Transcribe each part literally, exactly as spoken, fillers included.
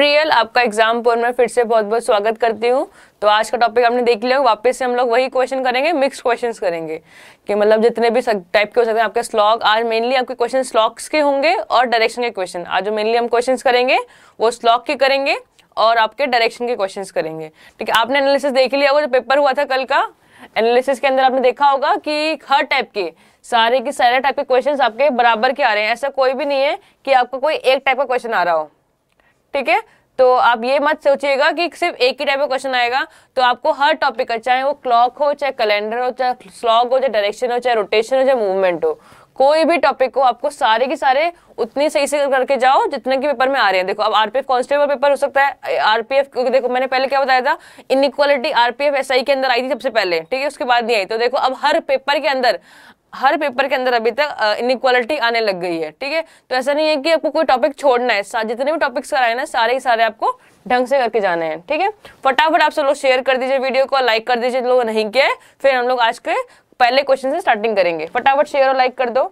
Real आपका exam पर मैं फिर से बहुत बहुत स्वागत करती हूँ। तो आज का टॉपिक आपने देख लिया। वापस से हम लोग वही क्वेश्चन करेंगे, मिक्स क्वेश्चंस करेंगे कि मतलब जितने भी टाइप के हो सकते हैं आपके स्लॉग। आज मेनली आपके क्वेश्चन स्लॉग्स के होंगे और डायरेक्शन के क्वेश्चन। आज जो मेनली हम क्वेश्चंस करेंगे वो स्लॉग के करेंगे और आपके डायरेक्शन के क्वेश्चंस करेंगे। ठीक है, आपने एनालिसिस देख लिया। वो जो पेपर हुआ था कल का, एनालिसिस के अंदर आपने देखा होगा कि हर टाइप के सारे के सारे टाइप के क्वेश्चंस आपके बराबर के आ रहे हैं। ऐसा कोई भी नहीं है कि आपको कोई एक टाइप का क्वेश्चन आ रहा हो। ठीक है, तो आप ये मत सोचिएगा कि सिर्फ एक ही टाइप का क्वेश्चन आएगा। तो आपको हर टॉपिक का, चाहे वो क्लॉक हो, चाहे कैलेंडर हो, चाहे स्लॉग हो, चाहे डायरेक्शन हो, चाहे रोटेशन हो, चाहे मूवमेंट हो, कोई भी टॉपिक को आपको सारे के सारे उतनी सही से करके जाओ जितने के पेपर में आ रहे हैं। देखो, अब आरपीएफ कांस्टेबल पेपर हो सकता है, आरपीएफ क्योंकि देखो मैंने पहले क्या बताया था, इनइक्वालिटी आरपीएफ एसआई के अंदर आई थी सबसे पहले। ठीक है, उसके बाद नहीं आई। तो देखो अब हर पेपर के अंदर हर पेपर के अंदर अभी तक इनइक्वालिटी आने लग गई है। ठीक है, तो ऐसा नहीं है कि आपको कोई टॉपिक छोड़ना है। जितने भी टॉपिक्स कराए ना सारे ही सारे आपको ढंग से करके जाने हैं। ठीक है, फटाफट आप सब लोग शेयर कर दीजिए वीडियो को, लाइक कर दीजिए लोग नहीं किया। फिर हम लोग आज के पहले क्वेश्चन से स्टार्टिंग करेंगे। फटाफट शेयर और लाइक कर दो।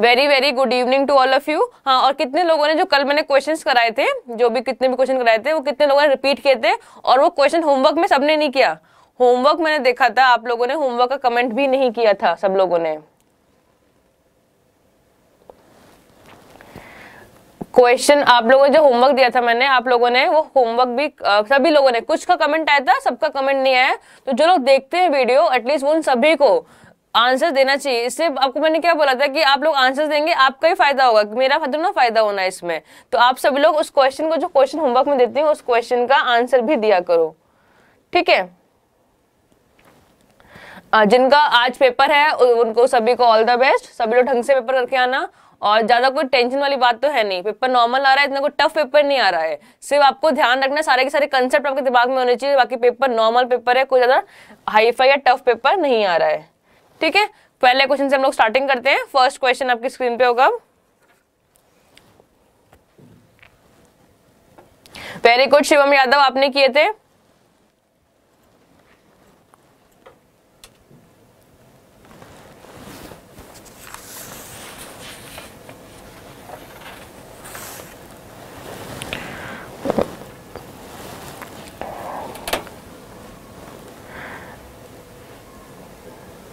Very very good evening to all of you. हाँ, और कितने लोगों ने जो कल मैंने क्वेश्चंस कराए थे, जो भी कितने भी क्वेश्चन कराए थे वो कितने लोगों ने रिपीट किए थे, और वो क्वेश्चन होमवर्क में सबने नहीं किया। होमवर्क मैंने देखा था आप लोगों ने होमवर्क का कमेंट भी नहीं किया था सब लोगों ने। क्वेश्चन आप लोगों ने जो होमवर्क दिया था मैंने, आप लोगों ने वो होमवर्क भी आ, सभी लोगों ने, कुछ का कमेंट आया था, सबका कमेंट नहीं आया। तो जो लोग देखते हैं वीडियो एटलीस्ट उन सभी को आंसर देना चाहिए। इससे आपको मैंने क्या बोला था कि आप लोग आंसर देंगे, आपका ही फायदा होगा, मेरा ना फायदा होना है इसमें। तो आप सभी लोग उस क्वेश्चन को जो क्वेश्चन होमवर्क में देते हैं उस क्वेश्चन का आंसर भी दिया करो। ठीक है, जिनका आज पेपर है उनको सभी को ऑल द बेस्ट। सभी लोग ढंग से पेपर करके आना, और ज्यादा कोई टेंशन वाली बात तो है नहीं। पेपर नॉर्मल आ रहा है, इतना कोई टफ पेपर नहीं आ रहा है। सिर्फ आपको ध्यान रखना सारे के सारे कंसेप्ट आपके दिमाग में होने चाहिए। बाकी पेपर नॉर्मल पेपर है, कोई ज्यादा हाईफाई या टफ पेपर नहीं आ रहा है। ठीक है, पहले क्वेश्चन से हम लोग स्टार्टिंग करते हैं। फर्स्ट क्वेश्चन आपकी स्क्रीन पे होगा। वेरी गुड शिवम यादव, आपने किए थे।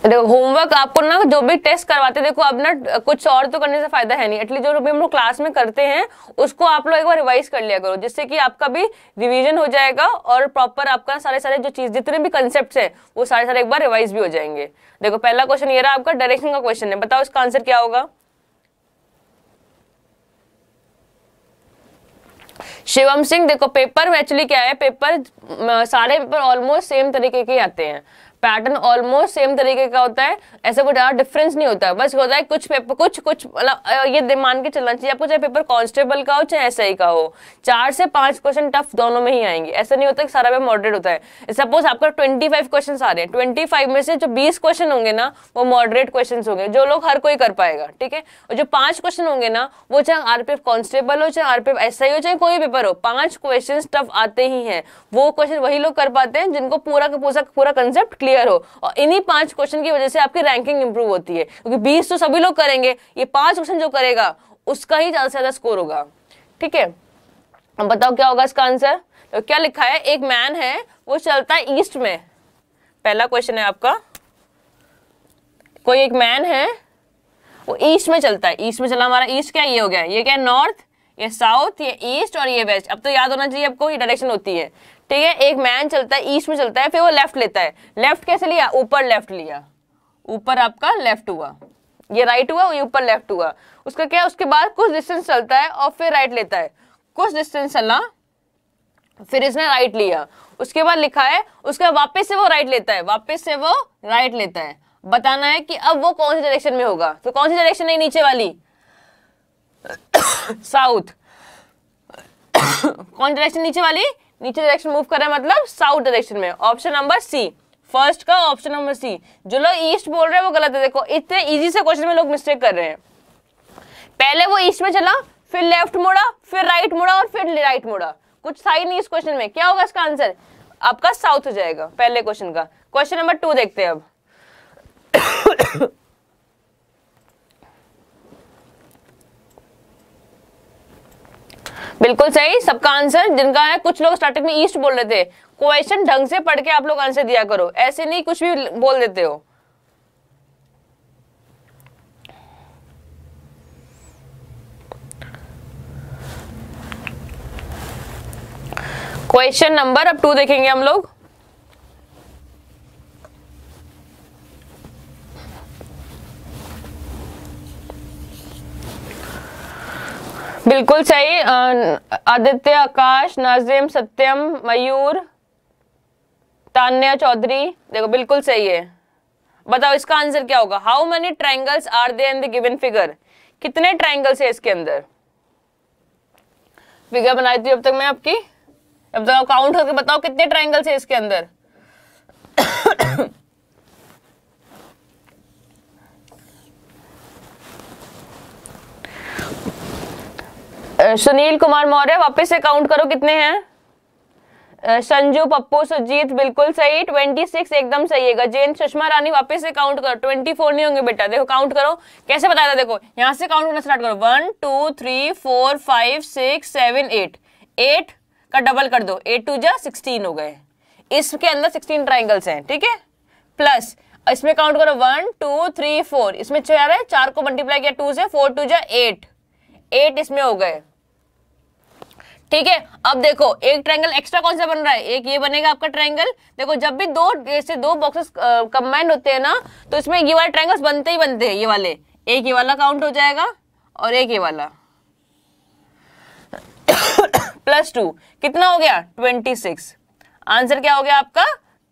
देखो होमवर्क आपको ना जो भी टेस्ट करवाते, देखो अब ना कुछ और तो करने से फायदा है नहीं। एटलीस्ट जो भी हम लोग क्लास में करते हैं उसको आप लोग एक बार रिवाइज कर लिया करो, जिससे कि आपका भी रिवीजन हो जाएगा और प्रॉपर आपका सारे सारे जो चीज जितने भी कंसेप्ट्स हैं वो सारे सारे एक बार रिवाइज भी हो जाएंगे। देखो पहला क्वेश्चन ये रहा आपका, डायरेक्शन का क्वेश्चन है। बताओ इसका आंसर क्या होगा। शिवम सिंह, देखो पेपर में एक्चुअली क्या है, पेपर सारे पेपर ऑलमोस्ट सेम तरीके के आते हैं, पैटर्न ऑलमोस्ट सेम तरीके का होता है। ऐसा कुछ ज्यादा डिफरेंस नहीं होता है, बस होता है कुछ पेपर कुछ कुछ मतलब ये मान के चलना चाहिए आपको, चाहे पेपर कांस्टेबल का हो चाहे एसआई का हो, चार से पांच क्वेश्चन टफ दोनों में ही आएंगे। ऐसा नहीं होता कि सारा पेपर मॉडरेट होता है। सपोज आपका ट्वेंटी फाइव क्वेश्चन आ रहे हैं, ट्वेंटी फाइव में से जो बीस क्वेश्चन होंगे ना वो मॉडरेट क्वेश्चन होंगे, जो लोग हर कोई कर पाएगा। ठीक है, और जो पांच क्वेश्चन होंगे ना वो चाहे आरपीएफ कांस्टेबल हो, चाहे आरपीएफ एसआई हो, चाहे कोई पेपर हो, पांच क्वेश्चन टफ आते ही है। वो क्वेश्चन वही लोग कर पाते हैं जिनको पूरा का पूरा कंसेप्ट हो, और इन्हीं पांच क्वेश्चन की वजह से आपकी रैंकिंग इंप्रूव होती है। क्योंकि बीस तो सभी लोग करेंगे, ये पांच क्वेश्चन जो करेगा उसका ही ज्यादा से ज्यादा स्कोर होगा। ठीक है, अब बताओ क्या होगा इसका आंसर। तो क्या लिखा है, एक मैन है वो चलता है ईस्ट में। पहला क्वेश्चन है आपका, कोई एक मैन है वो ईस्ट में चलता है। ईस्ट में चला, हमारा ईस्ट क्या ये हो गया, ये क्या नॉर्थ, ये साउथ, ये ईस्ट और ये वेस्ट। अब तो याद होना चाहिए आपको ये डायरेक्शन होती है। ठीक है, एक मैन चलता है ईस्ट में चलता है, फिर वो लेफ्ट लेता है। लेफ्ट कैसे लिया, ऊपर लेफ्ट लिया, ऊपर आपका लेफ्ट हुआ, ये राइट हुआ, ये ऊपर लेफ्ट हुआ। उसका क्या, उसके बाद कुछ डिस्टेंस चलता है और फिर राइट लेता है। कुछ डिस्टेंस चला फिर इसने राइट लिया, उसके बाद लिखा है उसके बाद वापस से वो राइट लेता है, वापस से वो राइट लेता है। बताना है कि अब वो कौन सी डायरेक्शन में होगा। तो कौन सी डायरेक्शन है, नीचे वाली साउथ। कौन डायरेक्शन, नीचे वाली, नीचे डायरेक्शन मूव कर रहा है, मतलब साउथ डायरेक्शन में। ऑप्शन नंबर सी, फर्स्ट का ऑप्शन नंबर सी। जो लोग ईस्ट बोल रहे हैं वो गलत है। देखो इतने इजी से क्वेश्चन में लोग मिस्टेक कर रहे हैं। पहले वो ईस्ट में चला, फिर लेफ्ट मुड़ा, फिर राइट मुड़ा और फिर राइट मुड़ा। कुछ था ही नहीं इस क्वेश्चन में। क्या होगा इसका आंसर, आपका साउथ हो जाएगा पहले क्वेश्चन का। क्वेश्चन नंबर टू देखते हैं अब। बिल्कुल सही सबका आंसर जिनका है। कुछ लोग स्टार्टिंग में ईस्ट बोल रहे थे, क्वेश्चन ढंग से पढ़ के आप लोग आंसर दिया करो, ऐसे नहीं कुछ भी बोल देते हो। क्वेश्चन नंबर अब टू देखेंगे हम लोग। बिल्कुल सही आदित्य, आकाश, नाजिम, सत्यम, मयूर, तान्या चौधरी, देखो बिल्कुल सही है। बताओ इसका आंसर क्या होगा। How many triangles are there in the given figure, कितने ट्राइंगल्स है इसके अंदर। फिगर बनाई थी अब तक मैं आपकी, अब तक आप काउंट करके बताओ कितने ट्राइंगल्स है इसके अंदर। सुनील कुमार मौर्य वापस से काउंट करो कितने हैं। संजू, पप्पू, सुजीत बिल्कुल सही, छब्बीस एकदम सही है। गजेंद्र, सुषमा रानी वापस से काउंट करो, चौबीस नहीं होंगे बेटा। देखो काउंट करो कैसे बताया था, देखो यहाँ से काउंट करना स्टार्ट करो, one two three four five six seven eight, eight का डबल कर दो, एट टू जा सिक्सटीन हो गए। इसके अंदर सिक्सटीन ट्राइंगल्स हैं, ठीक है। प्लस इसमें काउंट करो वन टू थ्री फोर, इसमें चार है, चार को मल्टीप्लाई किया टू से, फोर टू जा एट, एट इसमें हो गए, ठीक है। अब देखो एक ट्रायंगल एक्स्ट्रा कौन सा बन रहा है, एक ये बनेगा आपका ट्रायंगल। देखो जब भी दो जैसे दो बॉक्सेस कंबाइन होते हैं ना, तो इसमें ये वाले ट्रायंगल्स बनते ही बनते हैं, ये वाले, एक ये वाला काउंट हो जाएगा और एक ये वाला। प्लस टू कितना हो गया, ट्वेंटी सिक्स। आंसर क्या हो गया आपका,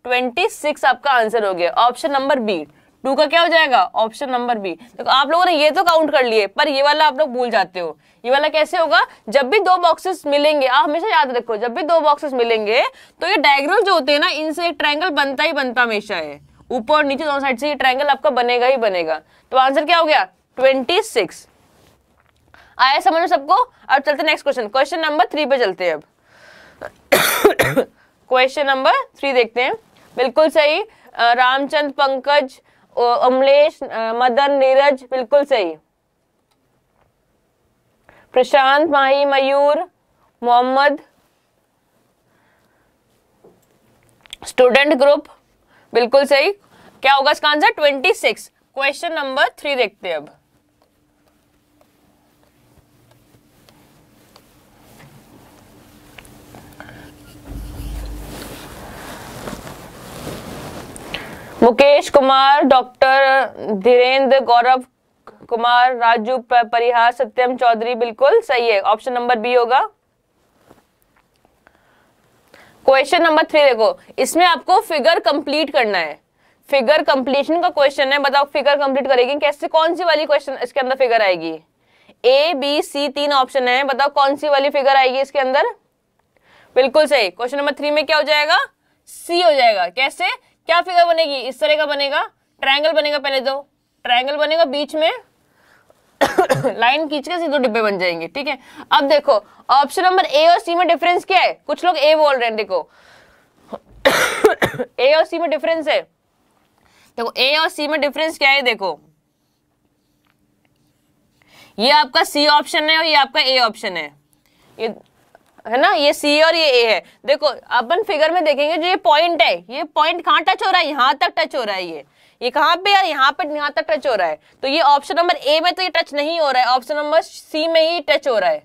ट्वेंटी सिक्स आपका आंसर हो गया। ऑप्शन नंबर बी, टू का क्या हो जाएगा, ऑप्शन नंबर बी। तो आप लोगों ने ये तो काउंट कर लिए, पर ये वाला आप लोग भूल जाते हो। ये वाला कैसे होगा, जब भी दो बॉक्सेस मिलेंगे, आप हमेशा याद रखो जब भी दो बॉक्सेस मिलेंगे तो ये डायगोनल जो होते हैं ना, इनसे एक ट्रायंगल बनता ही बनता हमेशा है, ऊपर और नीचे दोनों साइड से ये ट्रायंगल आपका बनेगा ही बनेगा। तो आंसर क्या हो गया, ट्वेंटी सिक्स। आया समझ में सबको। अब चलते next question, question number three पे चलते हैं अब। क्वेश्चन नंबर थ्री देखते हैं। बिल्कुल सही रामचंद्र, पंकज, अमलेश, मदन, नीरज बिल्कुल सही, प्रशांत, माही, मयूर, मोहम्मद, स्टूडेंट ग्रुप बिल्कुल सही। क्या होगा इसका answer, twenty six. Question number three देखते हैं अब। मुकेश कुमार, डॉक्टर धीरेन्द्र, गौरव कुमार, राजू परिहार, सत्यम चौधरी बिल्कुल सही है, ऑप्शन नंबर बी होगा। क्वेश्चन नंबर थ्री देखो, इसमें आपको फिगर कंप्लीट करना है, फिगर कंप्लीशन का क्वेश्चन है। बताओ फिगर कंप्लीट करेगी कैसे, कौन सी वाली क्वेश्चन इसके अंदर फिगर आएगी। ए, बी, सी तीन ऑप्शन है, बताओ कौन सी वाली फिगर आएगी इसके अंदर। बिल्कुल सही, क्वेश्चन नंबर थ्री में क्या हो जाएगा, सी हो जाएगा। कैसे क्या फिगर बनेगी, इस तरह का बनेगा, ट्रायंगल बनेगा, पहले दो ट्रायंगल बनेगा, बीच में लाइन खींच के सीधे डिब्बे बन जाएंगे, ठीक है। अब देखो ऑप्शन नंबर ए और सी में डिफरेंस क्या है, कुछ लोग ए बोल रहे हैं, देखो ए और सी में डिफरेंस है, देखो ए और सी में डिफरेंस क्या है। देखो ये आपका सी ऑप्शन है और ये आपका ए ऑप्शन है, ये है ना, ये सी और ये ए है। देखो अपन फिगर में देखेंगे जो ये पॉइंट है, ये पॉइंट कहाँ टच हो रहा है, यहाँ तक टच हो रहा है, ये ये कहाँ पे और यहाँ पे यहाँ तक टच हो रहा है। तो ये ऑप्शन नंबर ए में तो ये टच नहीं हो रहा है, ऑप्शन नंबर सी में ही टच हो रहा है।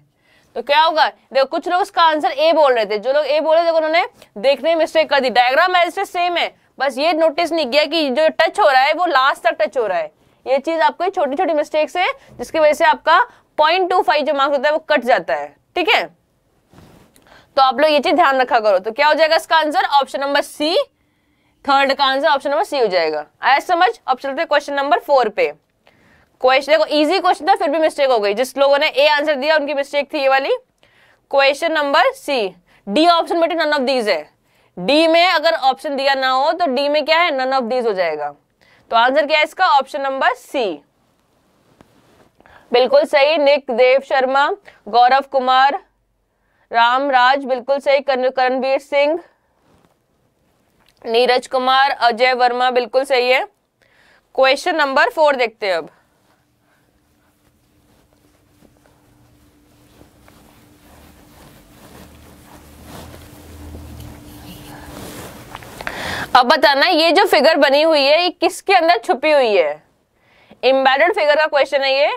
तो क्या होगा, देखो कुछ लोग उसका आंसर ए बोल रहे थे, जो लोग ए बोल रहे थे उन्होंने देखने में मिस्टेक कर दी, डायग्राम ऐसे सेम है, बस ये नोटिस नहीं किया कि जो टच हो रहा है वो लास्ट तक टच हो रहा है। ये चीज आपको छोटी छोटी मिस्टेक्स है, जिसकी वजह से आपका पॉइंट टू फाइव जो मार्क्स होता है वो कट जाता है, ठीक है। तो आप लोग ये चीज ध्यान रखा करो। तो क्या हो जाएगा इसका answer, option number C, third का आंसर ऑप्शन नंबर सी हो जाएगा। आया समझ। अब चलते हैं क्वेश्चन नंबर फोर पे। क्वेश्चन देखो इजी क्वेश्चन था, फिर भी मिस्टेक हो गई, जिस लोगों ने ए आंसर दिया उनकी मिस्टेक थी ये वाली। Question number C, D option बेटे नन ऑफ दीज है, डी में अगर ऑप्शन दिया ना हो तो डी में क्या है, नन ऑफ दीज हो जाएगा। तो आंसर क्या है इसका, ऑप्शन नंबर सी बिल्कुल सही। निक, देव शर्मा, गौरव कुमार, रामराज बिल्कुल सही, करणवीर सिंह, नीरज कुमार, अजय वर्मा बिल्कुल सही है। क्वेश्चन नंबर फोर देखते हैं अब। अब बताना ये जो फिगर बनी हुई है ये किसके अंदर छुपी हुई है। एम्बेडेड फिगर का क्वेश्चन है ये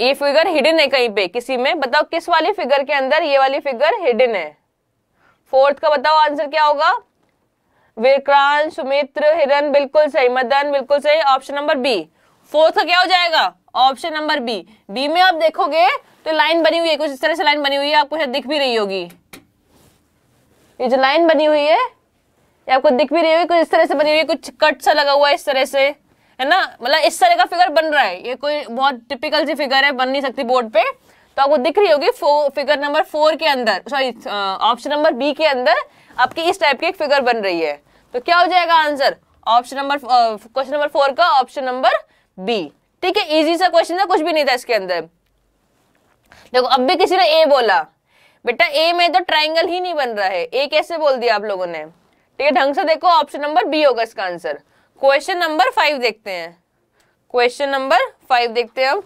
ये फिगर हिडन है कहीं पे किसी में। बताओ किस वाली फिगर के अंदर ये वाली फिगर हिडन है। फोर्थ का बताओ आंसर क्या होगा। विक्रांत, सुमित्र, हिरन, बिल्कुल सही। मदन बिल्कुल सही, ऑप्शन नंबर बी। फोर्थ का क्या हो जाएगा, ऑप्शन नंबर बी। बी में आप देखोगे तो लाइन बनी हुई है, कुछ इस तरह से लाइन बनी हुई है, आपको शायद दिख भी रही होगी। ये जो लाइन बनी हुई है ये आपको दिख भी रही होगी, कुछ इस तरह से बनी हुई है, कुछ कट सा लगा हुआ है इस तरह से, है ना। मतलब इस तरह का फिगर बन रहा है, ये कोई बहुत टिपिकल सी फिगर है, बन नहीं सकती बोर्ड पे, तो आपको दिख रही होगी। फिगर नंबर फोर के अंदर, सॉरी ऑप्शन नंबर बी के अंदर आपकी इस टाइप की एक फिगर बन रही है। तो क्या हो जाएगा answer, option number question number four का ऑप्शन नंबर बी। ठीक है, इजी सा क्वेश्चन था, कुछ भी नहीं था इसके अंदर। देखो अब भी किसी ने ए बोला, बेटा ए में तो ट्राइंगल ही नहीं बन रहा है, ए कैसे बोल दिया आप लोगों ने। ठीक है, ढंग से देखो, ऑप्शन नंबर बी होगा इसका आंसर। क्वेश्चन नंबर फाइव देखते हैं, क्वेश्चन नंबर फाइव देखते हैं अब।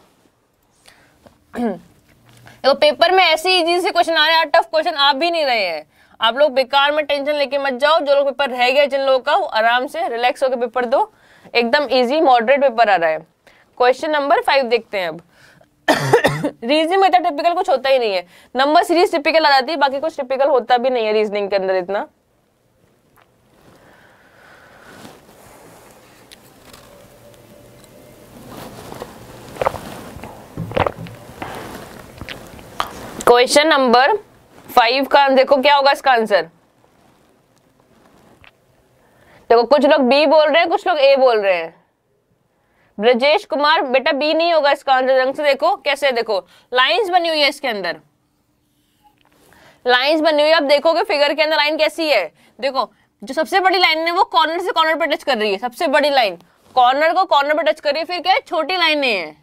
देखो पेपर में ऐसे इजी से क्वेश्चन आ रहे हैं, टफ क्वेश्चन आ भी नहीं रहे हैं। आप लोग बेकार में टेंशन लेके मत जाओ, जो लोग पेपर रह गए जिन लोगों का, वो आराम से रिलैक्स होकर पेपर दो। एकदम इजी मॉडरेट पेपर आ रहा है। क्वेश्चन नंबर फाइव देखते हैं अब। रीजनिंग में इतना टिपिकल कुछ होता ही नहीं है, नंबर सीरीज टिपिकल आ जाती है, बाकी कुछ टिपिकल होता भी नहीं है रीजनिंग के अंदर इतना। क्वेश्चन नंबर फाइव का देखो क्या होगा इसका आंसर। देखो कुछ लोग बी बोल रहे हैं, कुछ लोग ए बोल रहे हैं। ब्रजेश कुमार, बेटा बी नहीं होगा इसका आंसर। ढंग से देखो कैसे, देखो लाइंस बनी हुई है इसके अंदर, लाइंस बनी हुई है। आप देखोगे फिगर के अंदर लाइन कैसी है। देखो जो सबसे बड़ी लाइन है वो कॉर्नर से कॉर्नर पर टच कर रही है, सबसे बड़ी लाइन कॉर्नर को कॉर्नर पर टच कर रही है। फिर क्या है, छोटी लाइनें हैं,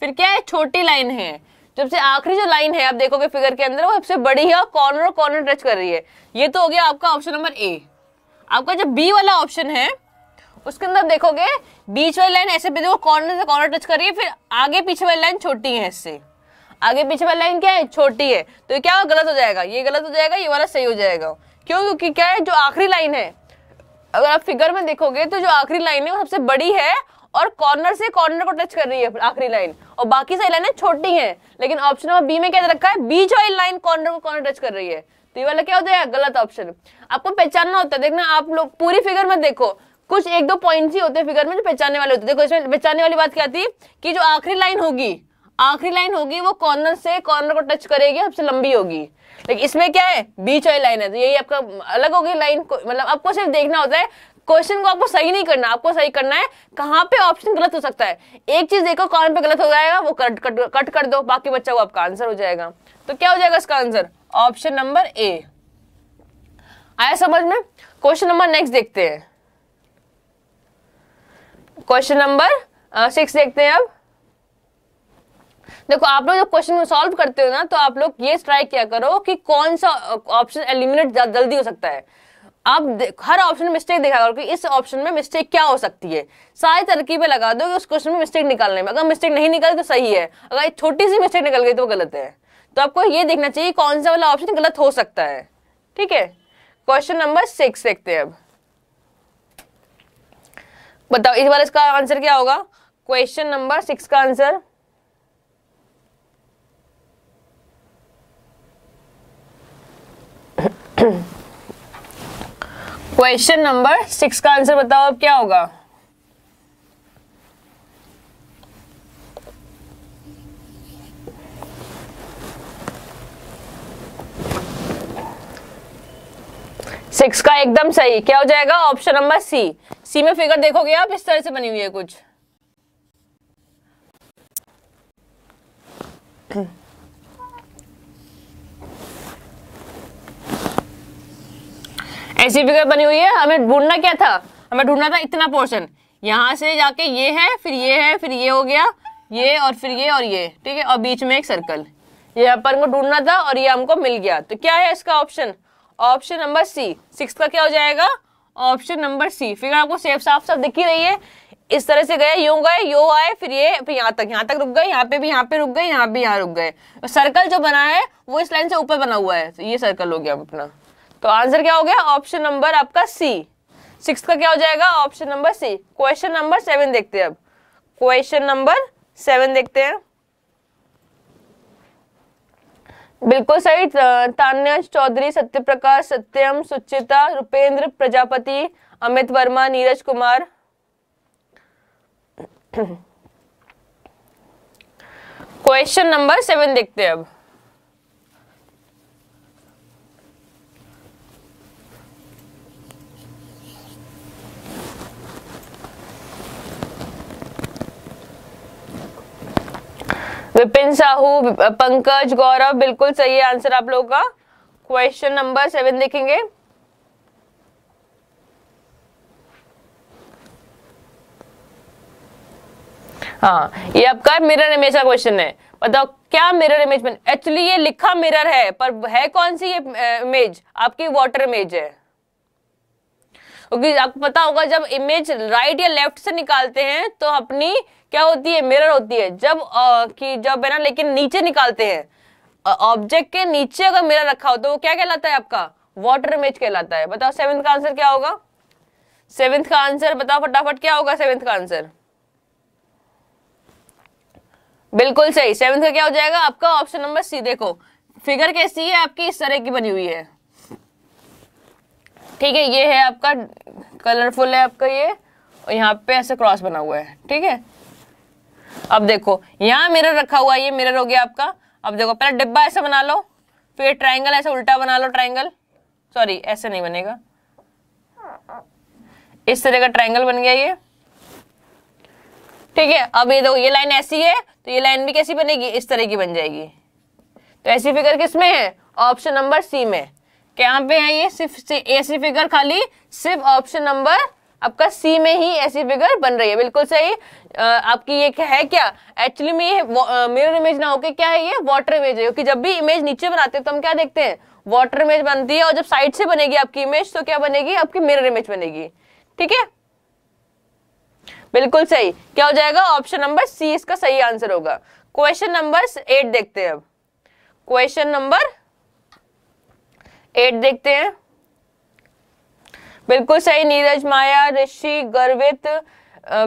फिर क्या है, छोटी लाइन है। सबसे आखिरी जो लाइन है आप देखोगे फिगर के अंदर, वो सबसे बड़ी है और कॉर्नर कॉर्नर टच कर रही है। ये तो हो गया आपका ऑप्शन नंबर ए। आपका जो बी वाला ऑप्शन है उसके अंदर देखोगे बीच वाली लाइन ऐसे देखो कॉर्नर से कॉर्नर टच कर रही है, फिर आगे पीछे वाली लाइन छोटी है, इससे आगे पीछे वाली लाइन क्या है, छोटी है। तो ये क्या गलत हो जाएगा, ये गलत हो जाएगा, ये वाला सही हो जाएगा। क्यों, क्योंकि क्या है जो आखिरी लाइन है, अगर आप फिगर में देखोगे तो जो आखिरी लाइन है वो सबसे बड़ी है और कॉर्नर से कॉर्नर को टच कर रही है आखिरी लाइन, और बाकी सारी लाइनें छोटी हैं। लेकिन ऑप्शन नंबर बी में क्या रखा है, बीच वाली लाइन कॉर्नर को कॉर्नर टच कर रही है, तो ये वाला क्या हो जाएगा, गलत ऑप्शन। आपको पहचानना होता है, देखना आप लोग पूरी फिगर में देखो, कुछ एक दो पॉइंट्स ही होते हैं फिगर में जो पहचानने वाले होते हैं। देखो इसमें पहचानने वाली बात क्या थी कि जो आखिरी लाइन होगी, आखिरी लाइन होगी वो कॉर्नर से कॉर्नर को टच करेगी, सबसे लंबी होगी। लेकिन इसमें क्या है, बीच वाली लाइन है, तो यही आपका अलग होगी लाइन। मतलब आपको सिर्फ देखना होता है क्वेश्चन को, आपको सही नहीं करना, आपको सही करना है कहाँ पे ऑप्शन गलत हो सकता है। एक चीज देखो कॉर्नर पे गलत हो जाएगा, वो कट कट कट कर दो, बाकी बच्चा वो आपका आंसर हो जाएगा। तो क्या हो जाएगा इसका आंसर, ऑप्शन नंबर ए। आया समझ में। क्वेश्चन नंबर नेक्स्ट देखते हैं, क्वेश्चन नंबर सिक्स देखते हैं अब। देखो आप लोग जब क्वेश्चन सॉल्व करते हो ना, तो आप लोग ये ट्राई किया करो कि कौन सा ऑप्शन एलिमिनेट जल्दी हो सकता है। आप हर ऑप्शन में मिस्टेक देखा करो कि इस ऑप्शन में मिस्टेक क्या हो सकती है, सारी तरकीबें लगा दो कि उस क्वेश्चन में मिस्टेक निकालने में। अगर मिस्टेक नहीं निकली तो सही है, अगर एक छोटी सी मिस्टेक निकल गई तो वो गलत है। तो आपको ये देखना चाहिए कौन सा वाला ऑप्शन गलत हो सकता है। ठीक है, क्वेश्चन नंबर सिक्स देखते हैं अब। बताओ इस बार इसका आंसर क्या होगा, क्वेश्चन नंबर सिक्स का आंसर। क्वेश्चन नंबर सिक्स का आंसर बताओ अब क्या होगा। सिक्स का एकदम सही, क्या हो जाएगा, ऑप्शन नंबर सी। सी में फिगर देखोगे आप इस तरह से बनी हुई है कुछ। ऐसी फिगर बनी हुई है, हमें ढूंढना क्या था, हमें ढूंढना था इतना पोर्शन, यहां से जाके ये है, फिर ये है, फिर ये हो गया, ये और फिर ये और ये। ठीक है, और बीच में एक सर्कल, ये अपन को ढूंढना था और ये हमको मिल गया। तो क्या है इसका option, option number C. Six का क्या हो जाएगा, ऑप्शन नंबर सी। फिगर आपको सेफ साफ साफ दिख ही रही है, इस तरह से गए, यूं गए, यो आए, फिर ये, फिर यहाँ तक, यहाँ तक रुक गए, यहाँ पे भी यहाँ पे रुक गए, यहाँ भी यहाँ रुक गए। सर्कल जो बना है वो इस लाइन से ऊपर बना हुआ है, तो ये सर्कल हो गया अपना। तो आंसर क्या हो गया ऑप्शन नंबर आपका सी। सिक्स का क्या हो जाएगा option number C. Question number seven देखते हैं। अब क्वेश्चन नंबर सेवन देखते हैं। बिल्कुल सही Tanya Chaudhary, Satyaprakash, Satyam, Suchita, Rupendra Prajapati, Amit Verma, Neeraj Kumar. Question number seven देखते हैं। अब विपिन साहू, पंकज, गौरव, बिल्कुल सही है आंसर आप लोगों का। क्वेश्चन नंबर सेवन देखेंगे। हाँ, ये आपका मिरर इमेज का क्वेश्चन है। बताओ क्या मिरर इमेज में एक्चुअली ये लिखा मिरर है, पर है कौन सी ये इमेज? आपकी वाटर इमेज है। क्योंकि आपको पता होगा जब इमेज राइट या लेफ्ट से निकालते हैं तो अपनी क्या होती है मिरर होती है। जब आ, कि जब है ना, लेकिन नीचे निकालते हैं ऑब्जेक्ट के नीचे अगर मिरर रखा हो तो वो क्या कहलाता है आपका वाटर इमेज कहलाता है। बताओ सेवेंथ का आंसर क्या होगा? सेवेंथ का आंसर बताओ फटाफट क्या होगा सेवेंथ का आंसर। बिल्कुल सही, सेवेंथ का क्या हो जाएगा आपका ऑप्शन नंबर सी। देखो फिगर कैसी है आपकी, इस तरह की बनी हुई है, ठीक है। ये है आपका कलरफुल है आपका ये, और यहाँ पे ऐसे क्रॉस बना हुआ है, ठीक है। अब देखो यहाँ मिरर रखा हुआ है, ये मिरर हो गया आपका। अब देखो पहले डिब्बा ऐसा बना लो, फिर ट्रायंगल ऐसा उल्टा बना लो। ट्रायंगल सॉरी ऐसे नहीं बनेगा, इस तरह का ट्रायंगल बन गया ये, ठीक है। अब ये देखो ये लाइन ऐसी है तो ये लाइन भी कैसी बनेगी, इस तरह की बन जाएगी। तो ऐसी फिगर किसमें है ऑप्शन नंबर सी में। क्या पे है ये सिर्फ ऐसी फिगर, खाली सिर्फ ऑप्शन नंबर आपका सी में ही ऐसी फिगर बन रही है। बिल्कुल सही आपकी ये है। क्या एक्चुअली में ये मिरर इमेज ना होके क्या है ये वाटर इमेज है, क्योंकि जब भी इमेज नीचे बनाते हैं तो हम क्या देखते हैं वाटर इमेज बनती है, और जब साइड से बनेगी आपकी इमेज तो क्या बनेगी आपकी मिरर इमेज बनेगी, ठीक है। बिल्कुल सही, क्या हो जाएगा ऑप्शन नंबर सी इसका सही आंसर होगा। क्वेश्चन नंबर एट देखते हैं। अब क्वेश्चन नंबर एट देखते हैं। बिल्कुल सही नीरज, माया, ऋषि, गर्वित,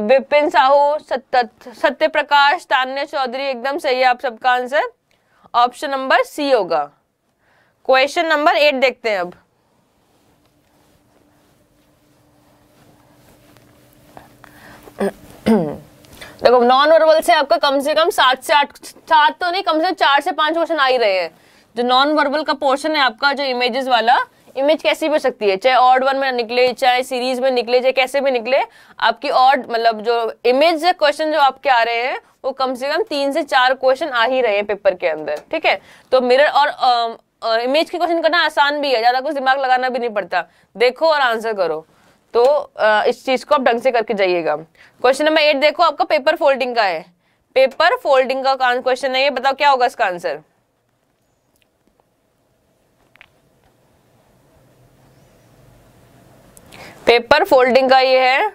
विपिन साहू, सत्यप्रकाश, तान्या चौधरी, एकदम सही है आप सबका आंसर, ऑप्शन नंबर सी होगा। क्वेश्चन नंबर एट देखते हैं। अब देखो नॉन वर्बल से आपका कम से कम सात से आठ सात तो नहीं कम से कम चार से पांच क्वेश्चन आ ही रहे हैं। जो नॉन वर्बल का पोर्शन है आपका, जो इमेजेस वाला, इमेज कैसी भी हो सकती है, चाहे ऑड वन में निकले, चाहे सीरीज में निकले, चाहे कैसे भी निकले, आपकी ऑड मतलब जो इमेज क्वेश्चन जो आपके आ रहे हैं वो कम से कम तीन से चार क्वेश्चन आ ही रहे हैं पेपर के अंदर, ठीक है। तो मिरर और आ, आ, इमेज के क्वेश्चन करना आसान भी है, ज्यादा कुछ दिमाग लगाना भी नहीं पड़ता, देखो और आंसर करो। तो आ, इस चीज को आप ढंग से करके जाइएगा। क्वेश्चन नंबर एट देखो आपका पेपर फोल्डिंग का है, पेपर फोल्डिंग का क्वेश्चन है ये। बताओ क्या होगा इसका आंसर। पेपर फोल्डिंग का ये है,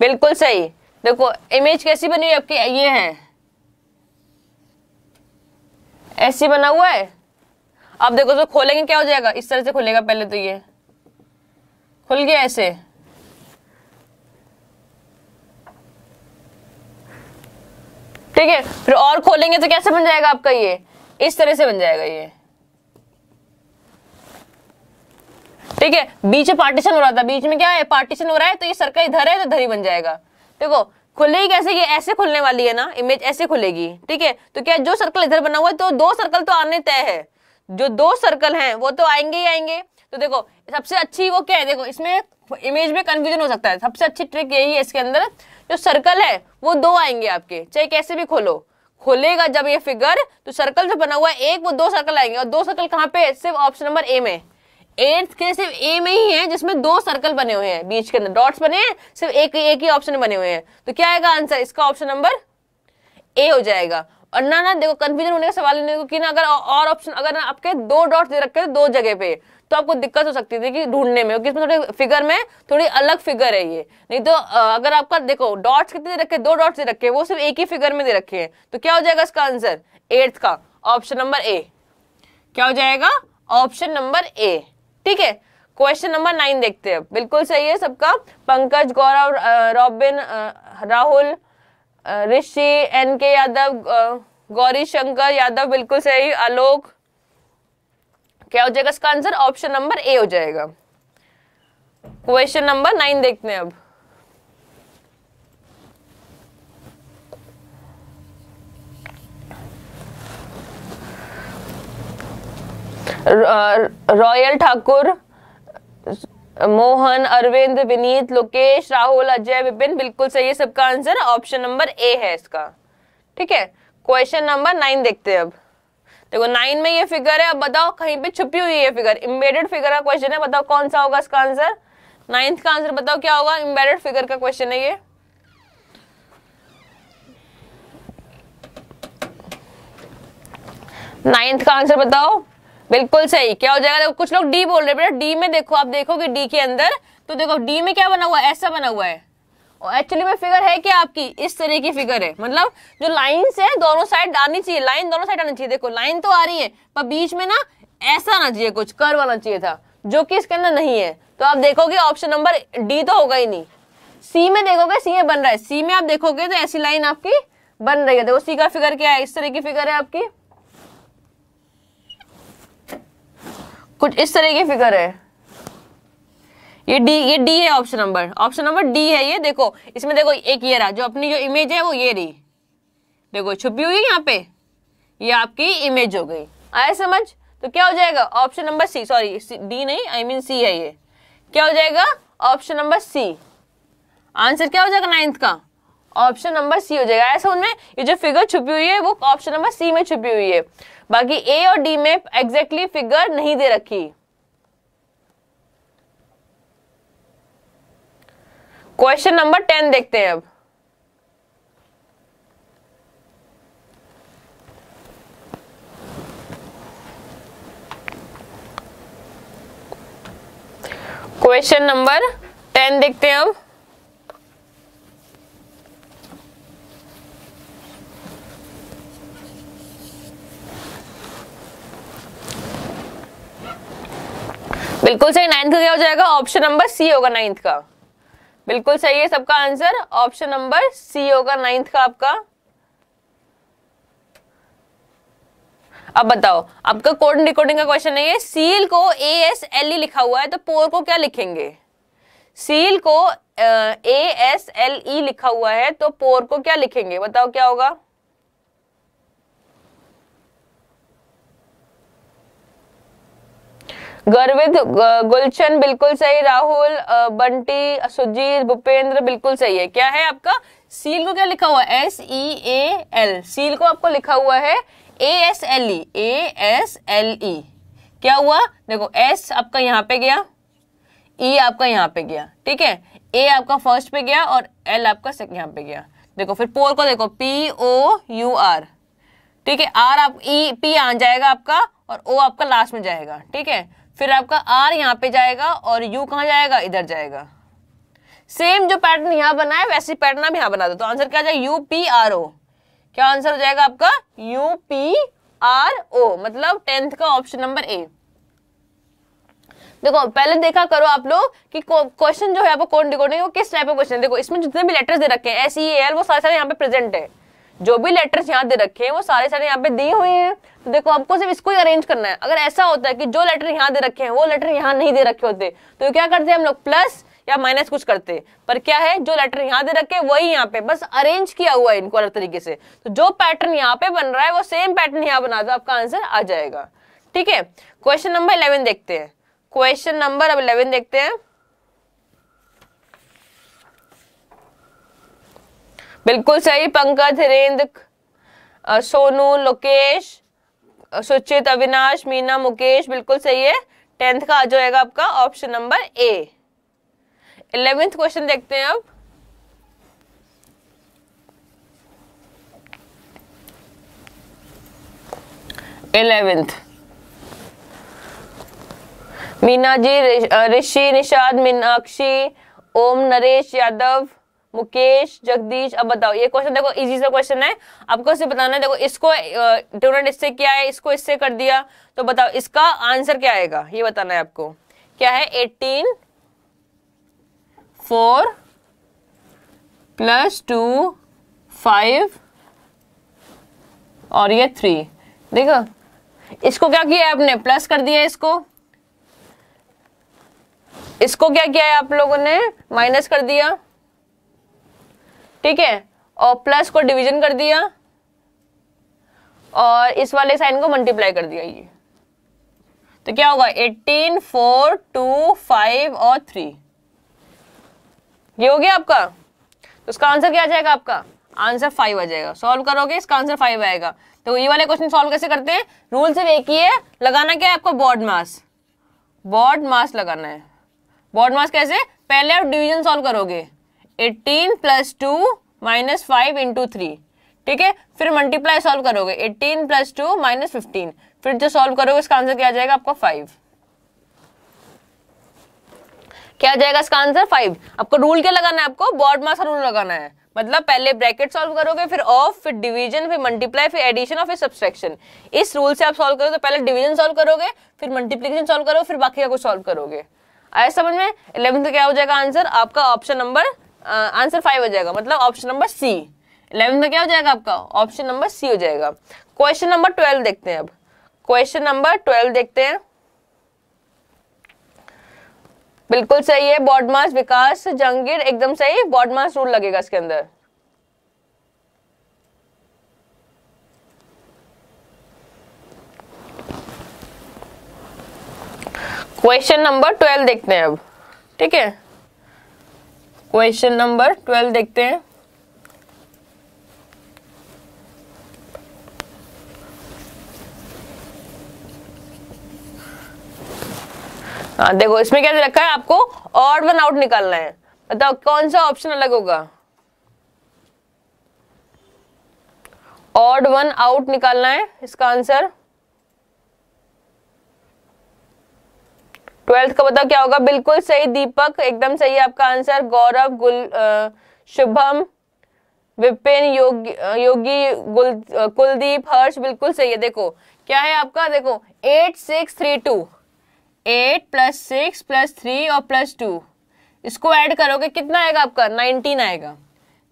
बिल्कुल सही। देखो इमेज कैसी बनी हुई आपकी, ये है ऐसी बना हुआ है। आप देखो तो खोलेंगे क्या हो जाएगा, इस तरह से खुलेगा। पहले तो ये खुल गया ऐसे, ठीक है। फिर और खोलेंगे तो कैसे बन जाएगा आपका ये, इस तरह से बन जाएगा ये, ठीक है। बीच में पार्टीशन हो रहा था, बीच में क्या है पार्टीशन हो रहा है, तो ये सर्कल इधर है तो इधर ही बन जाएगा। देखो खुलेगी कैसे, ये ऐसे खुलने वाली है ना इमेज, ऐसे खुलेगी, ठीक है। तो क्या जो सर्कल इधर बना हुआ है तो दो सर्कल तो आने तय है, जो दो सर्कल हैं वो तो आएंगे ही आएंगे। तो देखो सबसे अच्छी वो क्या है, देखो इसमें इमेज में कंफ्यूजन हो सकता है, सबसे अच्छी ट्रिक यही है इसके अंदर, जो सर्कल है वो दो आएंगे आपके, चाहे कैसे भी खोलो। खोलेगा जब ये फिगर तो सर्कल जो बना हुआ है एक, वो दो सर्कल आएंगे, और दो सर्कल कहाँ पे, सिर्फ ऑप्शन नंबर ए में। एथ के सिर्फ ए में ही है जिसमें दो सर्कल बने हुए हैं, बीच के अंदर डॉट्स बने हैं, सिर्फ एक एक ही ऑप्शन बने हुए हैं। तो क्या आएगा आंसर इसका ऑप्शन नंबर ए हो जाएगा। और ना ना देखो कंफ्यूजन होने का सवाल नहीं, क्योंकि ना अगर और ऑप्शन अगर ना आपके दो डॉट्स दे रखे हैं दो जगह पे तो आपको दिक्कत हो सकती थी कि ढूंढने में, क्योंकि इसमें थोड़ी फिगर में थोड़ी अलग फिगर है ये। नहीं तो अगर आपका देखो डॉट्स कितने दे रखे, दो डॉट्स दे रखे हैं, वो सिर्फ एक ही फिगर में दे रखे हैं, तो क्या हो जाएगा इसका आंसर एथ का ऑप्शन नंबर ए। क्या हो जाएगा ऑप्शन नंबर ए। ठीक है। क्वेश्चन नंबर नाइन देखते हैं, बिल्कुल सही है सबका। Pankaj, Gaurav, Robin, Rahul, Rishi, N K Yadav, Gauri Shankar Yadav, बिल्कुल सही। आलोक, क्या हो जाएगा इसका आंसर? ऑप्शन नंबर ए हो जाएगा। क्वेश्चन नंबर नाइन देखते हैं अब। रॉयल ठाकुर, मोहन, अरविंद, विनीत, लोकेश, राहुल, अजय, विपिन, बिल्कुल सही है सबका आंसर। ऑप्शन नंबर ए है इसका, ठीक है। क्वेश्चन नंबर नाइन देखते हैं अब। देखो नाइन में ये फिगर है, अब बताओ कहीं पे छुपी हुई है फिगर। एम्बेडेड फिगर का क्वेश्चन है, बताओ कौन सा होगा इसका आंसर? नाइन्थ का आंसर बताओ क्या होगा? एम्बेडेड फिगर का क्वेश्चन है ये। नाइन्थ का आंसर बताओ, बिल्कुल सही। क्या हो जाएगा? देखो कुछ लोग डी बोल रहे हैं बेटा। डी में देखो, आप देखोगे डी के अंदर तो देखो डी में क्या बना हुआ है? ऐसा बना हुआ है। और एक्चुअली में फिगर है क्या आपकी? इस तरह की फिगर है, मतलब जो लाइंस है दोनों साइड आनी चाहिए। लाइन दोनों साइड आनी चाहिए। देखो लाइन तो आ रही है पर बीच में ना ऐसा आना चाहिए, कुछ कर्व आना चाहिए था, जो कि इसके अंदर नहीं है। तो आप देखोगे ऑप्शन नंबर डी तो होगा ही नहीं। सी में देखोगे, सी में बन रहा है। सी में आप देखोगे तो ऐसी लाइन आपकी बन रही है। देखो सी का फिगर क्या है? इस तरह की फिगर है आपकी, कुछ इस तरह की फिगर है। ये डी, ये डी है option number, option number D है ये। देखो इसमें देखो एक ये रहा, जो अपनी जो इमेज है वो ये रही, देखो छुपी हुई यहाँ पे, ये आपकी इमेज हो गई। आया समझ? तो क्या हो जाएगा? Option number C, sorry D नहीं, आई मीन सी है ये। क्या हो जाएगा? ऑप्शन नंबर सी। आंसर क्या हो जाएगा नाइन्थ का? ऑप्शन नंबर सी हो जाएगा। ऐसा उनमें ये जो फिगर छुपी हुई है वो ऑप्शन नंबर सी में छुपी हुई है, बाकी ए और डी में एग्जैक्टली फिगर नहीं दे रखी। क्वेश्चन नंबर टेन देखते हैं अब। क्वेश्चन नंबर टेन देखते हैं अब। बिल्कुल सही। नाइन्थ का क्या हो जाएगा? ऑप्शन नंबर सी होगा नाइन्थ का, बिल्कुल सही है सबका आंसर। ऑप्शन नंबर सी होगा नाइन्थ का आपका। अब बताओ आपका कोड एंड डिकोडिंग का क्वेश्चन है ये। सील को ए एस एल ई लिखा हुआ है तो पोर को क्या लिखेंगे? सील को ए एस एल ई लिखा हुआ है तो पोर को क्या लिखेंगे? बताओ क्या होगा? गर्वित, गुलशन, बिल्कुल सही। राहुल, बंटी, सुजीत, भूपेंद्र, बिल्कुल सही है। क्या है आपका? सील को क्या लिखा हुआ है? S E A L. Seal को आपको लिखा हुआ है A S L E, A S L E. क्या हुआ? देखो एस आपका यहाँ पे गया, ई e आपका यहाँ पे गया, ठीक है। ए आपका फर्स्ट पे गया और एल आपका यहाँ पे गया। देखो फिर पोर को देखो, पी ओ यू आर, ठीक है। आर आप ई पी आ जाएगा आपका और ओ आपका लास्ट में जाएगा, ठीक है। फिर आपका आर यहाँ पे जाएगा और यू कहाँ जाएगा? इधर जाएगा। सेम जो पैटर्न यहाँ बना है वैसे पैटर्न आप यहाँ बना दो तो आंसर क्या जाएगा? U P R O. क्या आंसर हो जाएगा आपका? यू पी आर ओ, मतलब टेंथ का ऑप्शन नंबर ए। देखो पहले देखा करो आप लोग कि क्वेश्चन जो है आपको कोड डिकोडिंग वो किस टाइप का क्वेश्चन है। देखो इसमें जितने भी लेटर्स दे रखे हैं एस ई एल वो सारे सारे यहाँ पे प्रेजेंट है। जो भी लेटर्स यहाँ दे रखे हैं वो सारे सारे यहाँ पे दिए हुए हैं, तो देखो आपको सिर्फ इसको ही अरेंज करना है। अगर ऐसा होता है कि जो लेटर यहाँ दे रखे हैं वो लेटर यहाँ नहीं दे रखे होते तो क्या करते हम लोग? प्लस या माइनस कुछ करते। पर क्या है? जो लेटर यहाँ दे रखे हैं वही यहाँ पे, बस अरेंज किया हुआ है इनको अलग तरीके से। तो जो पैटर्न यहाँ पे बन रहा है वो सेम पैटर्न यहाँ बना दो, आपका आंसर आ जाएगा, ठीक है। क्वेश्चन नंबर इलेवन देखते हैं। क्वेश्चन नंबर अब इलेवन देखते हैं। बिल्कुल सही। पंकज, हिरेंद्र, सोनू, लोकेश, सुचित, अविनाश, मीना, मुकेश, बिल्कुल सही है। टेंथ का आ जाएगा आपका option number A. Eleventh question देखते हैं अब। इलेवेंथ, मीना जी, ऋषि, निषाद, मीनाक्षी, ओम, नरेश यादव, मुकेश, जगदीश। अब बताओ ये क्वेश्चन देखो इजी सा क्वेश्चन है, आपको इसे बताना है। देखो इसको डोनेट इससे किया है, इसको इससे कर दिया, तो बताओ इसका आंसर क्या आएगा? ये बताना है आपको। क्या है eighteen four plus two five और ये थ्री। देखो इसको क्या किया है आपने, प्लस कर दिया है इसको, इसको क्या किया है आप लोगों ने, माइनस कर दिया, ठीक है, और प्लस को डिवीजन कर दिया और इस वाले साइन को मल्टीप्लाई कर दिया। ये तो क्या होगा एटीन फोर टू फाइव और थ्री, ये हो गया आपका। तो इसका आंसर क्या आ जाएगा, आपका आंसर फाइव आ जाएगा। सॉल्व करोगे इसका आंसर फाइव आएगा। तो ये वाले क्वेश्चन सॉल्व कैसे करते हैं, रूल सिर्फ एक ही है, लगाना क्या है आपको बॉड मास, बॉड मास लगाना है। बॉड मास कैसे, पहले आप डिवीजन सॉल्व करोगे eighteen plus two minus five into three, ठीक है, फिर मल्टीप्लाई सॉल्व करोगे eighteen plus two minus fifteen, फिर जो सॉल्व करोगे इसका आंसर क्या आ जाएगा आपका फाइव, क्या आ जाएगा इसका आंसर फाइव। आपको रूल क्या लगाना है, आपको बॉड मास का रूल लगाना है, मतलब पहले ब्रैकेट सॉल्व करोगे फिर ऑफ फिर डिवीजन फिर मल्टीप्लाई फिर एडिशन और फिर सब्सट्रैक्शन। इस रूल से आप सॉल्व करोगे, तो पहले डिवीजन सॉल्व करोगे फिर मल्टीप्लीकेशन सॉल्व करोगे फिर बाकी का कुछ सॉल्व करोगे। आया समझ में। इलेवेंथ का क्या हो जाएगा आंसर आपका, ऑप्शन नंबर आंसर फाइव हो जाएगा, मतलब ऑप्शन नंबर सी। इलेवेंथ का क्या हो जाएगा आपका, ऑप्शन नंबर सी हो जाएगा। क्वेश्चन नंबर ट्वेल्व देखते हैं, अब क्वेश्चन नंबर ट्वेल्व देखते हैं। बिल्कुल सही है, बॉड मास विकास जंगीर एकदम सही, बॉड मास रूल लगेगा इसके अंदर। क्वेश्चन नंबर ट्वेल्व देखते हैं अब, ठीक है, क्वेश्चन नंबर ट्वेल्व देखते हैं। हाँ देखो इसमें क्या रखा है आपको, ऑड वन आउट निकालना है, बताओ कौन सा ऑप्शन अलग होगा। ऑड वन आउट निकालना है, इसका आंसर ट्वेल्थ का बताओ क्या होगा। बिल्कुल सही दीपक, एकदम सही है आपका आंसर। गौरव, गुल, शुभम, विपिन, योगी, योगी गुल, कुलदीप, हर्ष, बिल्कुल सही है। देखो क्या है आपका, देखो eight six three two, eight plus six plus three और प्लस टू, इसको ऐड करोगे कितना आएगा आपका, नाइनटीन आएगा।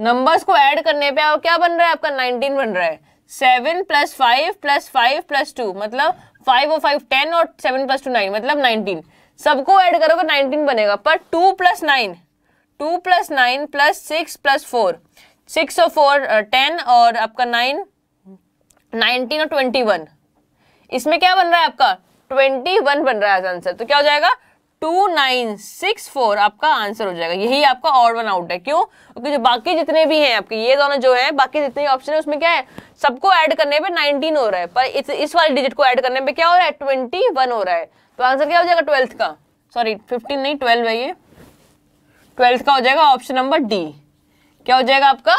नंबर्स को ऐड करने पे और क्या बन रहा है आपका, नाइनटीन बन रहा है। Seven plus five plus five plus two मतलब फाइव और फाइव टेन और सेवन प्लस टू नाइन मतलब नाइनटीन, सबको ऐड करोगे नाइनटीन बनेगा। पर two plus nine, two plus nine plus six plus four, six और फोर टेन और आपका नाइन, नाइनटीन और ट्वेंटी वन, इसमें क्या बन रहा है आपका इक्कीस बन रहा है आंसर। तो क्या हो जाएगा उनतीस सौ चौंसठ आपका आंसर हो जाएगा। यही आपका ऑड वन आउट है, क्यों, क्योंकि जो बाकी जितने भी हैं आपके, ये दोनों जो हैं, बाकी जितने ऑप्शन है उसमें क्या है, सबको ऐड करने पे नाइनटीन हो रहा है, पर इस, इस वाले डिजिट को ऐड करने पे क्या हो रहा है, इक्कीस हो रहा है। तो आंसर क्या हो जाएगा ट्वेल्थ का, सॉरी फिफ्टीन नहीं ट्वेल्व है, ये ट्वेल्थ का हो जाएगा ऑप्शन नंबर डी। क्या हो जाएगा आपका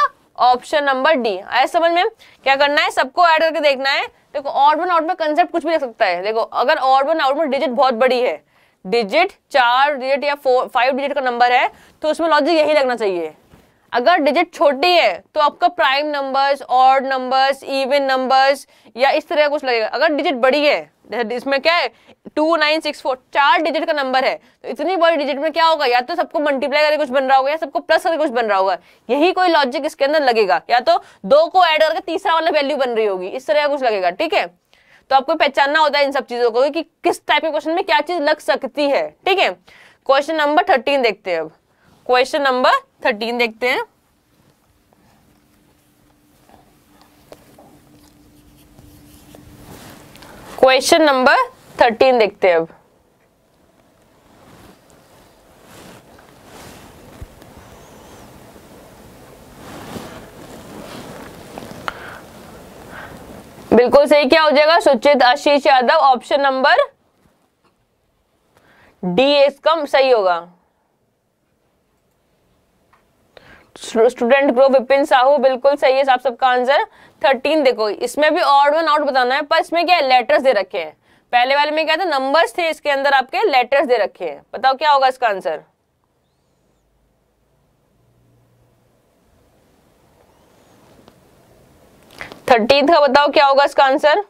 ऑप्शन नंबर डी। आया समझ में। क्या करना है, सबको ऐड करके देखना है। देखो ऑड वन आउट में कंसेप्ट कुछ भी लग सकता है। देखो अगर ऑड वन आउट में डिजिट बहुत बड़ी है, डिजिट चार डिजिट या फोर फाइव डिजिट का नंबर है, तो उसमें लॉजिक यही लगना चाहिए। अगर डिजिट छोटी है तो आपका prime numbers, odd numbers, even numbers या इस तरह का कुछ लगेगा। अगर डिजिट बड़ी है, इसमें क्या है टू नाइन सिक्स फोर चार डिजिट का नंबर है, तो इतनी बड़ी डिजिट में क्या होगा, या तो सबको मल्टीप्लाई करके कुछ बन रहा होगा या सबको प्लस करके कुछ बन रहा होगा। यही कोई लॉजिक इसके अंदर लगेगा, या तो दो को ऐड करके तीसरा वाला वैल्यू बन रही होगी, इस तरह का कुछ लगेगा। ठीक है, तो आपको पहचानना होता है इन सब चीजों को कि किस टाइप के क्वेश्चन में क्या चीज लग सकती है। ठीक है, क्वेश्चन नंबर थर्टीन देखते हैं। अब क्वेश्चन नंबर थर्टीन देखते हैं। क्वेश्चन नंबर थर्टीन देखते हैं। अब बिल्कुल सही क्या हो जाएगा, Suchit, Ashish Yadav, option number D इसका सही होगा। स्टूडेंट ग्रुप, विपिन साहू, बिल्कुल सही है साहब सबका आंसर। थर्टीन देखो इसमें भी ऑड वन आउट बताना है, पर इसमें क्या है, लेटर्स दे रखे हैं। पहले वाले में क्या था, नंबर्स थे, इसके अंदर आपके लेटर्स दे रखे हैं। बताओ क्या होगा इसका आंसर। थर्टीन का बताओ क्या होगा इसका आंसर।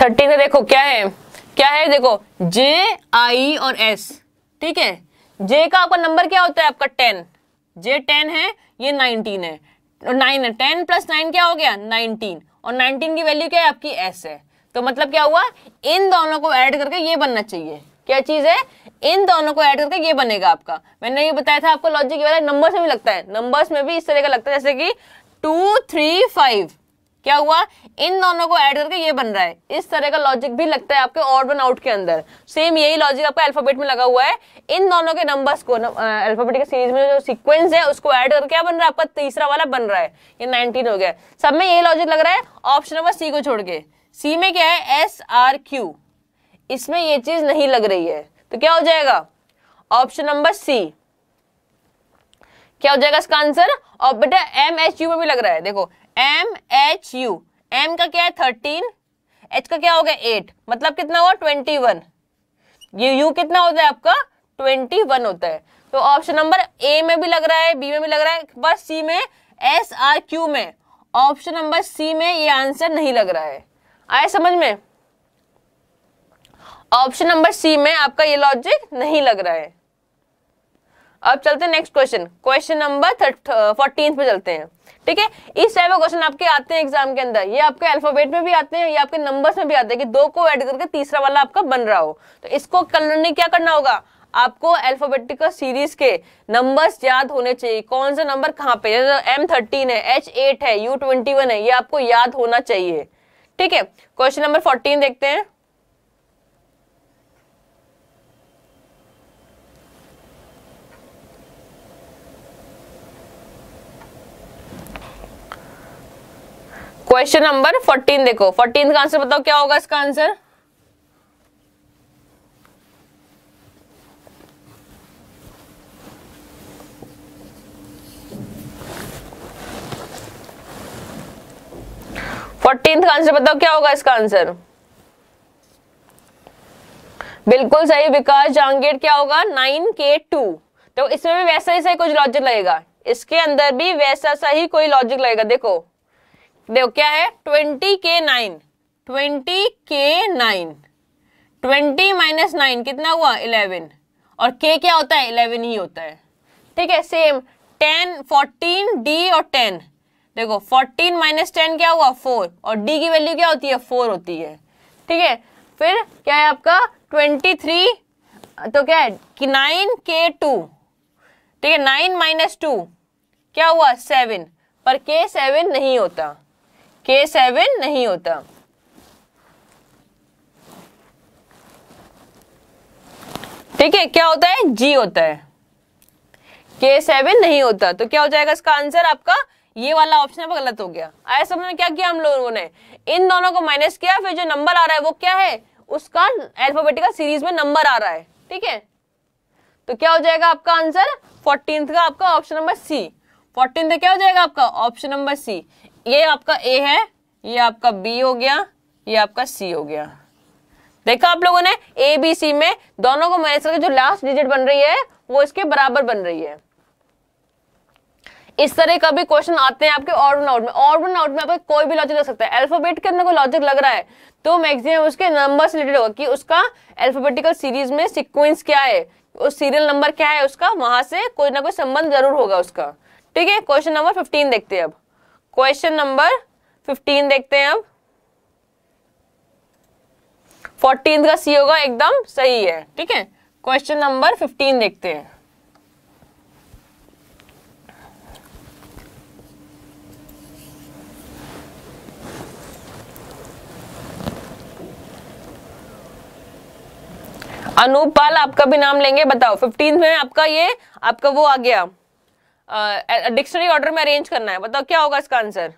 थर्टी में देखो क्या है, क्या है देखो जे आई और एस, ठीक है। जे का आपका नंबर क्या होता है, आपका टेन, जे टेन है, ये नाइनटीन है, नाइन है, टेन प्लस नाइन क्या हो गया नाइनटीन, और नाइनटीन की वैल्यू क्या है आपकी एस है। तो मतलब क्या हुआ, इन दोनों को ऐड करके ये बनना चाहिए, क्या चीज है, इन दोनों को ऐड करके ये बनेगा आपका। मैंने ये बताया था आपको लॉजिक के बारे में, नंबर्स में भी लगता है, नंबर्स में भी इस तरह का लगता है, जैसे कि टू थ्री फाइव, क्या हुआ, इन दोनों को ऐड करके ये बन रहा है। इस तरह का लॉजिक भी लगता है आपके ऑड वन आउट के अंदर, सेम यही लॉजिक आपका अल्फाबेट में लगा हुआ है। इन दोनों के नंबर्स को अल्फाबेट के सीरीज में जो सीक्वेंस है उसको ऐड करके क्या बन रहा है आपका तीसरा वाला बन रहा है, ये नाइनटीन हो गया। सब में यही लॉजिक लग रहा है ऑप्शन नंबर सी को छोड़ के। सी में क्या है एस आर क्यू, इसमें ये चीज नहीं लग रही है, तो क्या हो जाएगा ऑप्शन नंबर सी, क्या हो जाएगा इसका आंसर। और बेटा एम एच यू में भी लग रहा है, देखो एम एच यू, एम का क्या है थर्टीन, एच का क्या हो गया एट, मतलब कितना हुआ ट्वेंटी वन, ये यू कितना होता है आपका ट्वेंटी वन होता है। तो ऑप्शन नंबर ए में भी लग रहा है, बी में भी लग रहा है, बस सी में एस आर क्यू में, ऑप्शन नंबर सी में ये आंसर नहीं लग रहा है। आया समझ में, ऑप्शन नंबर सी में आपका ये लॉजिक नहीं लग रहा है। अब चलते हैं next question, question number fourteen पे चलते हैं, ठीक है। इस टाइप के क्वेश्चन आपके आते हैं एग्जाम के अंदर, ये आपके अल्फाबेट में भी आते हैं, ये आपके नंबर्स में भी आते हैं कि दो को ऐड करके तीसरा वाला आपका बन रहा हो। तो इसको करने क्या करना होगा आपको, अल्फाबेटिकल सीरीज के नंबर्स याद होने चाहिए, कौन सा नंबर कहाँ पे, एम थर्टीन है, एच एट है, यू ट्वेंटी वन है, ये आपको याद होना चाहिए, ठीक है। क्वेश्चन नंबर फोर्टीन देखते हैं, क्वेश्चन नंबर फोर्टीन देखो, फोर्टीन का आंसर बताओ क्या होगा इसका आंसर। फोर्टीन का आंसर बताओ क्या होगा इसका आंसर, बिल्कुल सही विकास जांगेट, क्या होगा नाइन के टू। तो इसमें भी वैसा ही सही कुछ लॉजिक लगेगा, इसके अंदर भी वैसा सा ही कोई लॉजिक लगेगा। देखो देखो क्या है ट्वेंटी के नाइन, ट्वेंटी के नाइन, ट्वेंटी माइनस नाइन कितना हुआ इलेवन, और के क्या होता है इलेवन ही होता है, ठीक है। सेम टेन, फोर्टीन, डी और टेन, देखो फोर्टीन माइनस टेन क्या हुआ फोर, और डी की वैल्यू क्या होती है फोर होती है, ठीक है। फिर क्या है आपका ट्वेंटी थ्री, तो क्या है कि नाइन के टू, ठीक है, नाइन माइनस टू क्या हुआ सेवन, पर के सेवन नहीं होता, के सेवन नहीं होता। ठीक है, क्या होता है जी होता है, के सेवन नहीं होता। तो क्या हो जाएगा इसका आंसर आपका, ये वाला ऑप्शन आपका गलत हो गया। आया समझ में, क्या किया हम लोगों ने, इन दोनों को माइनस किया, फिर जो नंबर आ रहा है वो क्या है, उसका अल्फाबेटिकल सीरीज में नंबर आ रहा है, ठीक है। तो क्या हो जाएगा आपका आंसर फोर्टीन्थ का, आपका ऑप्शन नंबर सी, फोर्टीन्थ क्या हो जाएगा आपका ऑप्शन नंबर सी। ये आपका ए है, ये आपका बी हो गया, ये आपका सी हो गया। देखा आप लोगों ने, ए बी सी में दोनों को माइनस करके जो लास्ट डिजिट बन रही है वो इसके बराबर बन रही है। इस तरह का भी क्वेश्चन आते हैं आपके ऑड वन आउट में। ऑड वन आउट में आपको कोई भी लॉजिक लग सकता है, अल्फाबेट के अंदर कोई लॉजिक लग रहा है तो मैक्सिमम उसके नंबर से रिलेटेड होगा कि उसका अल्फाबेटिकल सीरीज में सिक्वेंस क्या है, उस सीरियल नंबर क्या है उसका, वहां से कोई ना कोई संबंध जरूर होगा उसका, ठीक है। क्वेश्चन नंबर फिफ्टीन देखते हैं अब, क्वेश्चन नंबर फिफ्टीन देखते हैं अब। फोर्टीन का सी होगा, एकदम सही है, ठीक है। क्वेश्चन नंबर फिफ्टीन देखते हैं, अनूप पाल आपका भी नाम लेंगे, बताओ फिफ्टीन में आपका ये आपका वो आ गया, डिक्शनरी uh, ऑर्डर में अरेंज करना है, बताओ क्या होगा इसका आंसर।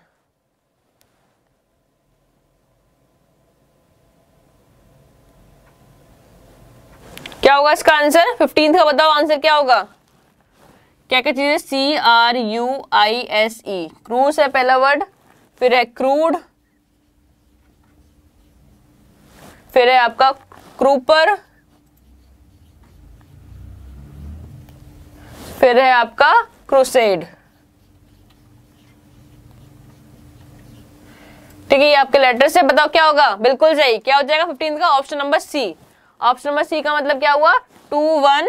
क्या होगा इसका आंसर फिफ्टीन का, बताओ आंसर क्या होगा। क्या क्या चीजें, C R U I S E, cruise है पहला वर्ड, फिर है क्रूड, फिर है आपका क्रूपर, फिर है आपका क्रूसेड, ठीक है, ये आपके लेटर से बताओ क्या होगा, बिल्कुल सही क्या हो जाएगा फिफ्टीन का option number C. Option number C का मतलब क्या हुआ, टू वन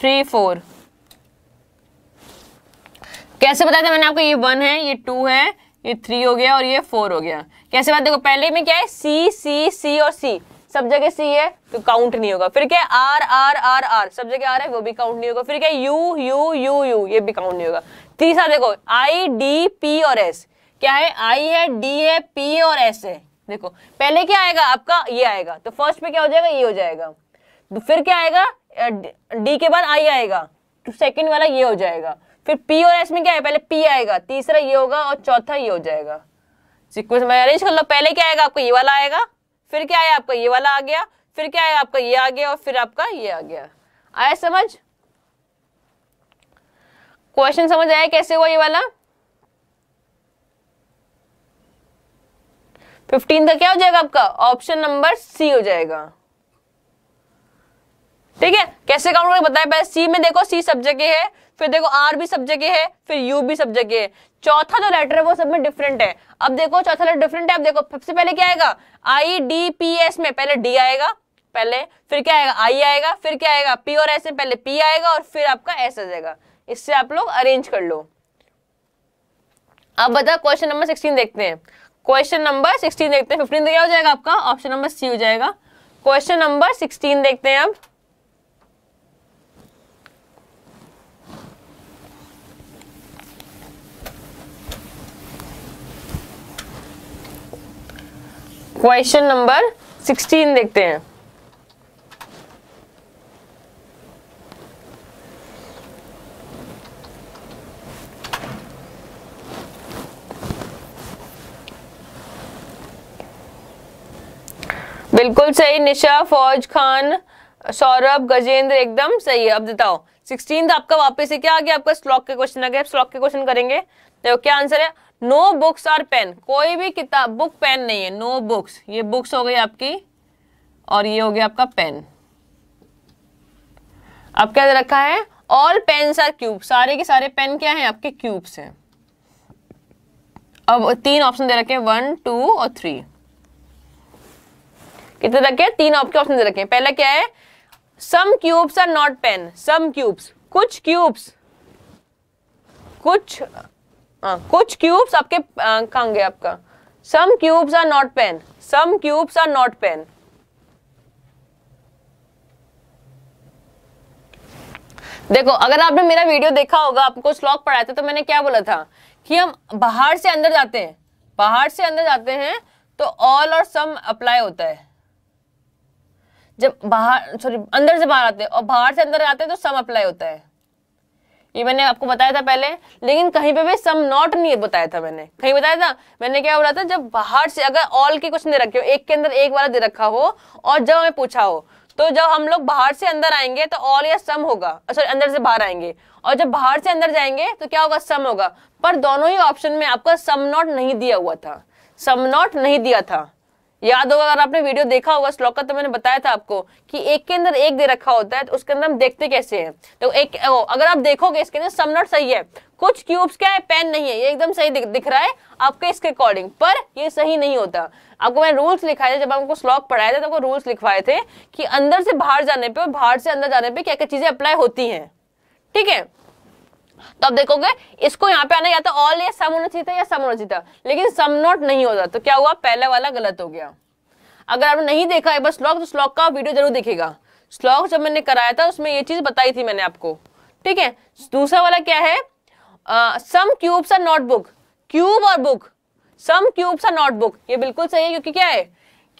थ्री फोर। कैसे बताया था मैंने आपको, ये वन है, ये टू है, ये थ्री हो गया और ये फोर हो गया। कैसे बात, देखो पहले में क्या है सी सी सी और सी, सब जगह सी है तो काउंट नहीं होगा। फिर क्या है आर आर आर आर, सब जगह आर है वो भी काउंट नहीं होगा। फिर क्या है यू यू यू यू, ये भी काउंट नहीं होगा। तीसरा देखो आई डी पी और एस, क्या है आई है डी है पी और एस है। देखो पहले क्या आएगा आपका, ये आएगा तो फर्स्ट पे क्या हो जाएगा, ये हो जाएगा। फिर क्या आएगा, डी के बाद आई आएगा तो सेकंड वाला ये हो जाएगा। फिर पी और एस में क्या है, पहले पी आएगा, तीसरा ये होगा और चौथा ये हो जाएगा। सीक्वेंस में अरेंज कर लो, पहले क्या आएगा आपको ये वाला आएगा, फिर क्या आया आपका ये वाला आ गया, फिर क्या आया आपका ये आ गया और फिर आपका ये आ गया। आया समझ, क्वेश्चन समझ आया कैसे हुआ ये वाला। फिफ्टीन का क्या हो जाएगा आपका, ऑप्शन नंबर सी हो जाएगा। ठीक है, कैसे काउंट करके बताया, पहले सी में देखो सी सब जगह है, फिर देखो आर भी सब जगह है, फिर यू भी सब जगह है। चौथा जो लेटर है वो सब में डिफरेंट है। अब देखो चौथा लेटर डिफरेंट है। अब देखो सबसे पहले क्या आएगा, आई डी पी एस में पहले डी आएगा, पहले फिर क्या आएगा आई आएगा, फिर क्या आएगा पी और एस में पहले पी आएगा और फिर आपका एस आ जाएगा। इससे आप लोग अरेंज कर लो। अब बताओ क्वेश्चन नंबर सिक्सटीन देखते हैं। क्वेश्चन नंबर सिक्सटीन देखते हैं। फिफ्टीन क्या हो जाएगा आपका, ऑप्शन नंबर सी हो जाएगा। क्वेश्चन नंबर सिक्सटीन देखते हैं। अब क्वेश्चन नंबर सिक्सटीन देखते हैं। बिल्कुल सही निशा, फौज खान, सौरभ, गजेंद्र, एकदम सही है। अब बताओ सिक्सटीन आपका वापस से क्या आ गया, आपका स्लॉक के क्वेश्चन आ गया। स्लॉक के क्वेश्चन करेंगे तो क्या आंसर है, नो बुक्स और पेन, कोई भी किताब बुक पेन नहीं है। नो बुक्स, ये बुक्स हो गई आपकी और ये हो गया आपका पेन। अब क्या रखा है, ऑल पेन्स आर क्यूब, सारे के सारे पेन क्या हैं आपके क्यूब्स हैं। अब तीन ऑप्शन दे रखे हैं, वन टू और थ्री, कितने रखे हैं तीन आपके ऑप्शन दे रखे हैं। पहला क्या है, some cubes are not pen, some cubes कुछ क्यूब्स कुछ आ, कुछ क्यूब्स आपके कहाँ गया आपका, some cubes are not pen, some cubes are not pen. देखो अगर आपने मेरा वीडियो देखा होगा, आपको श्लोक पढ़ाया था तो मैंने क्या बोला था कि हम बाहर से अंदर जाते हैं, बाहर से अंदर जाते हैं तो ऑल और सम अप्लाई होता है। जब बाहर सॉरी अंदर से बाहर आते हैं और बाहर से अंदर आते हैं तो सम अप्लाई होता है। ये मैंने आपको बताया था पहले, लेकिन कहीं पे भी सम नॉट नहीं बताया था मैंने, कहीं बताया था मैंने क्या बोला था, जब बाहर से अगर ऑल के कुछ दे रखे हो, एक के अंदर एक वाला दे रखा हो और जब हमें पूछा हो तो जब हम लोग बाहर से अंदर आएंगे तो ऑल या सम होगा, सॉरी अंदर से बाहर आएंगे और जब बाहर से अंदर जाएंगे तो क्या होगा, सम होगा। पर दोनों ही ऑप्शन में आपका सम नॉट नहीं दिया हुआ था, सम नॉट नहीं दिया था। याद होगा अगर आपने वीडियो देखा होगा श्लोक का तो मैंने बताया था आपको कि एक के अंदर एक दे रखा होता है तो उसके अंदर हम देखते कैसे हैं। तो एक अगर आप देखोगे इसके अंदर सम नॉट सही है, कुछ क्यूब्स क्या है पेन नहीं है, ये एकदम सही दिख, दिख रहा है आपके इसके अकॉर्डिंग, पर ये सही नहीं होता। आपको मैंने रूल्स लिखाए थे जब हमको श्लोक पढ़ाया था तो आपको रूल्स लिखवाए थे कि अंदर से बाहर जाने पर और बाहर से अंदर जाने पर क्या क्या चीजें अप्लाई होती हैं। ठीक है, तो आप देखोगे इसको यहाँ पे आना या तो ऑल या सम होना चाहिए था या सम होना चाहिए था, लेकिन सम नॉट नहीं होता तो क्या हुआ, पहला वाला गलत हो गया। अगर आपने नहीं देखा है बस श्लोक तो श्लोक का वीडियो जरूर देखिएगा। श्लोक जब मैंने कराया था उसमें ये चीज बताई थी मैंने आपको। ठीक है, दूसरा वाला क्या है, some cubes are not book, cube और book, some cubes are not book, ये बिल्कुल सही है क्योंकि क्या है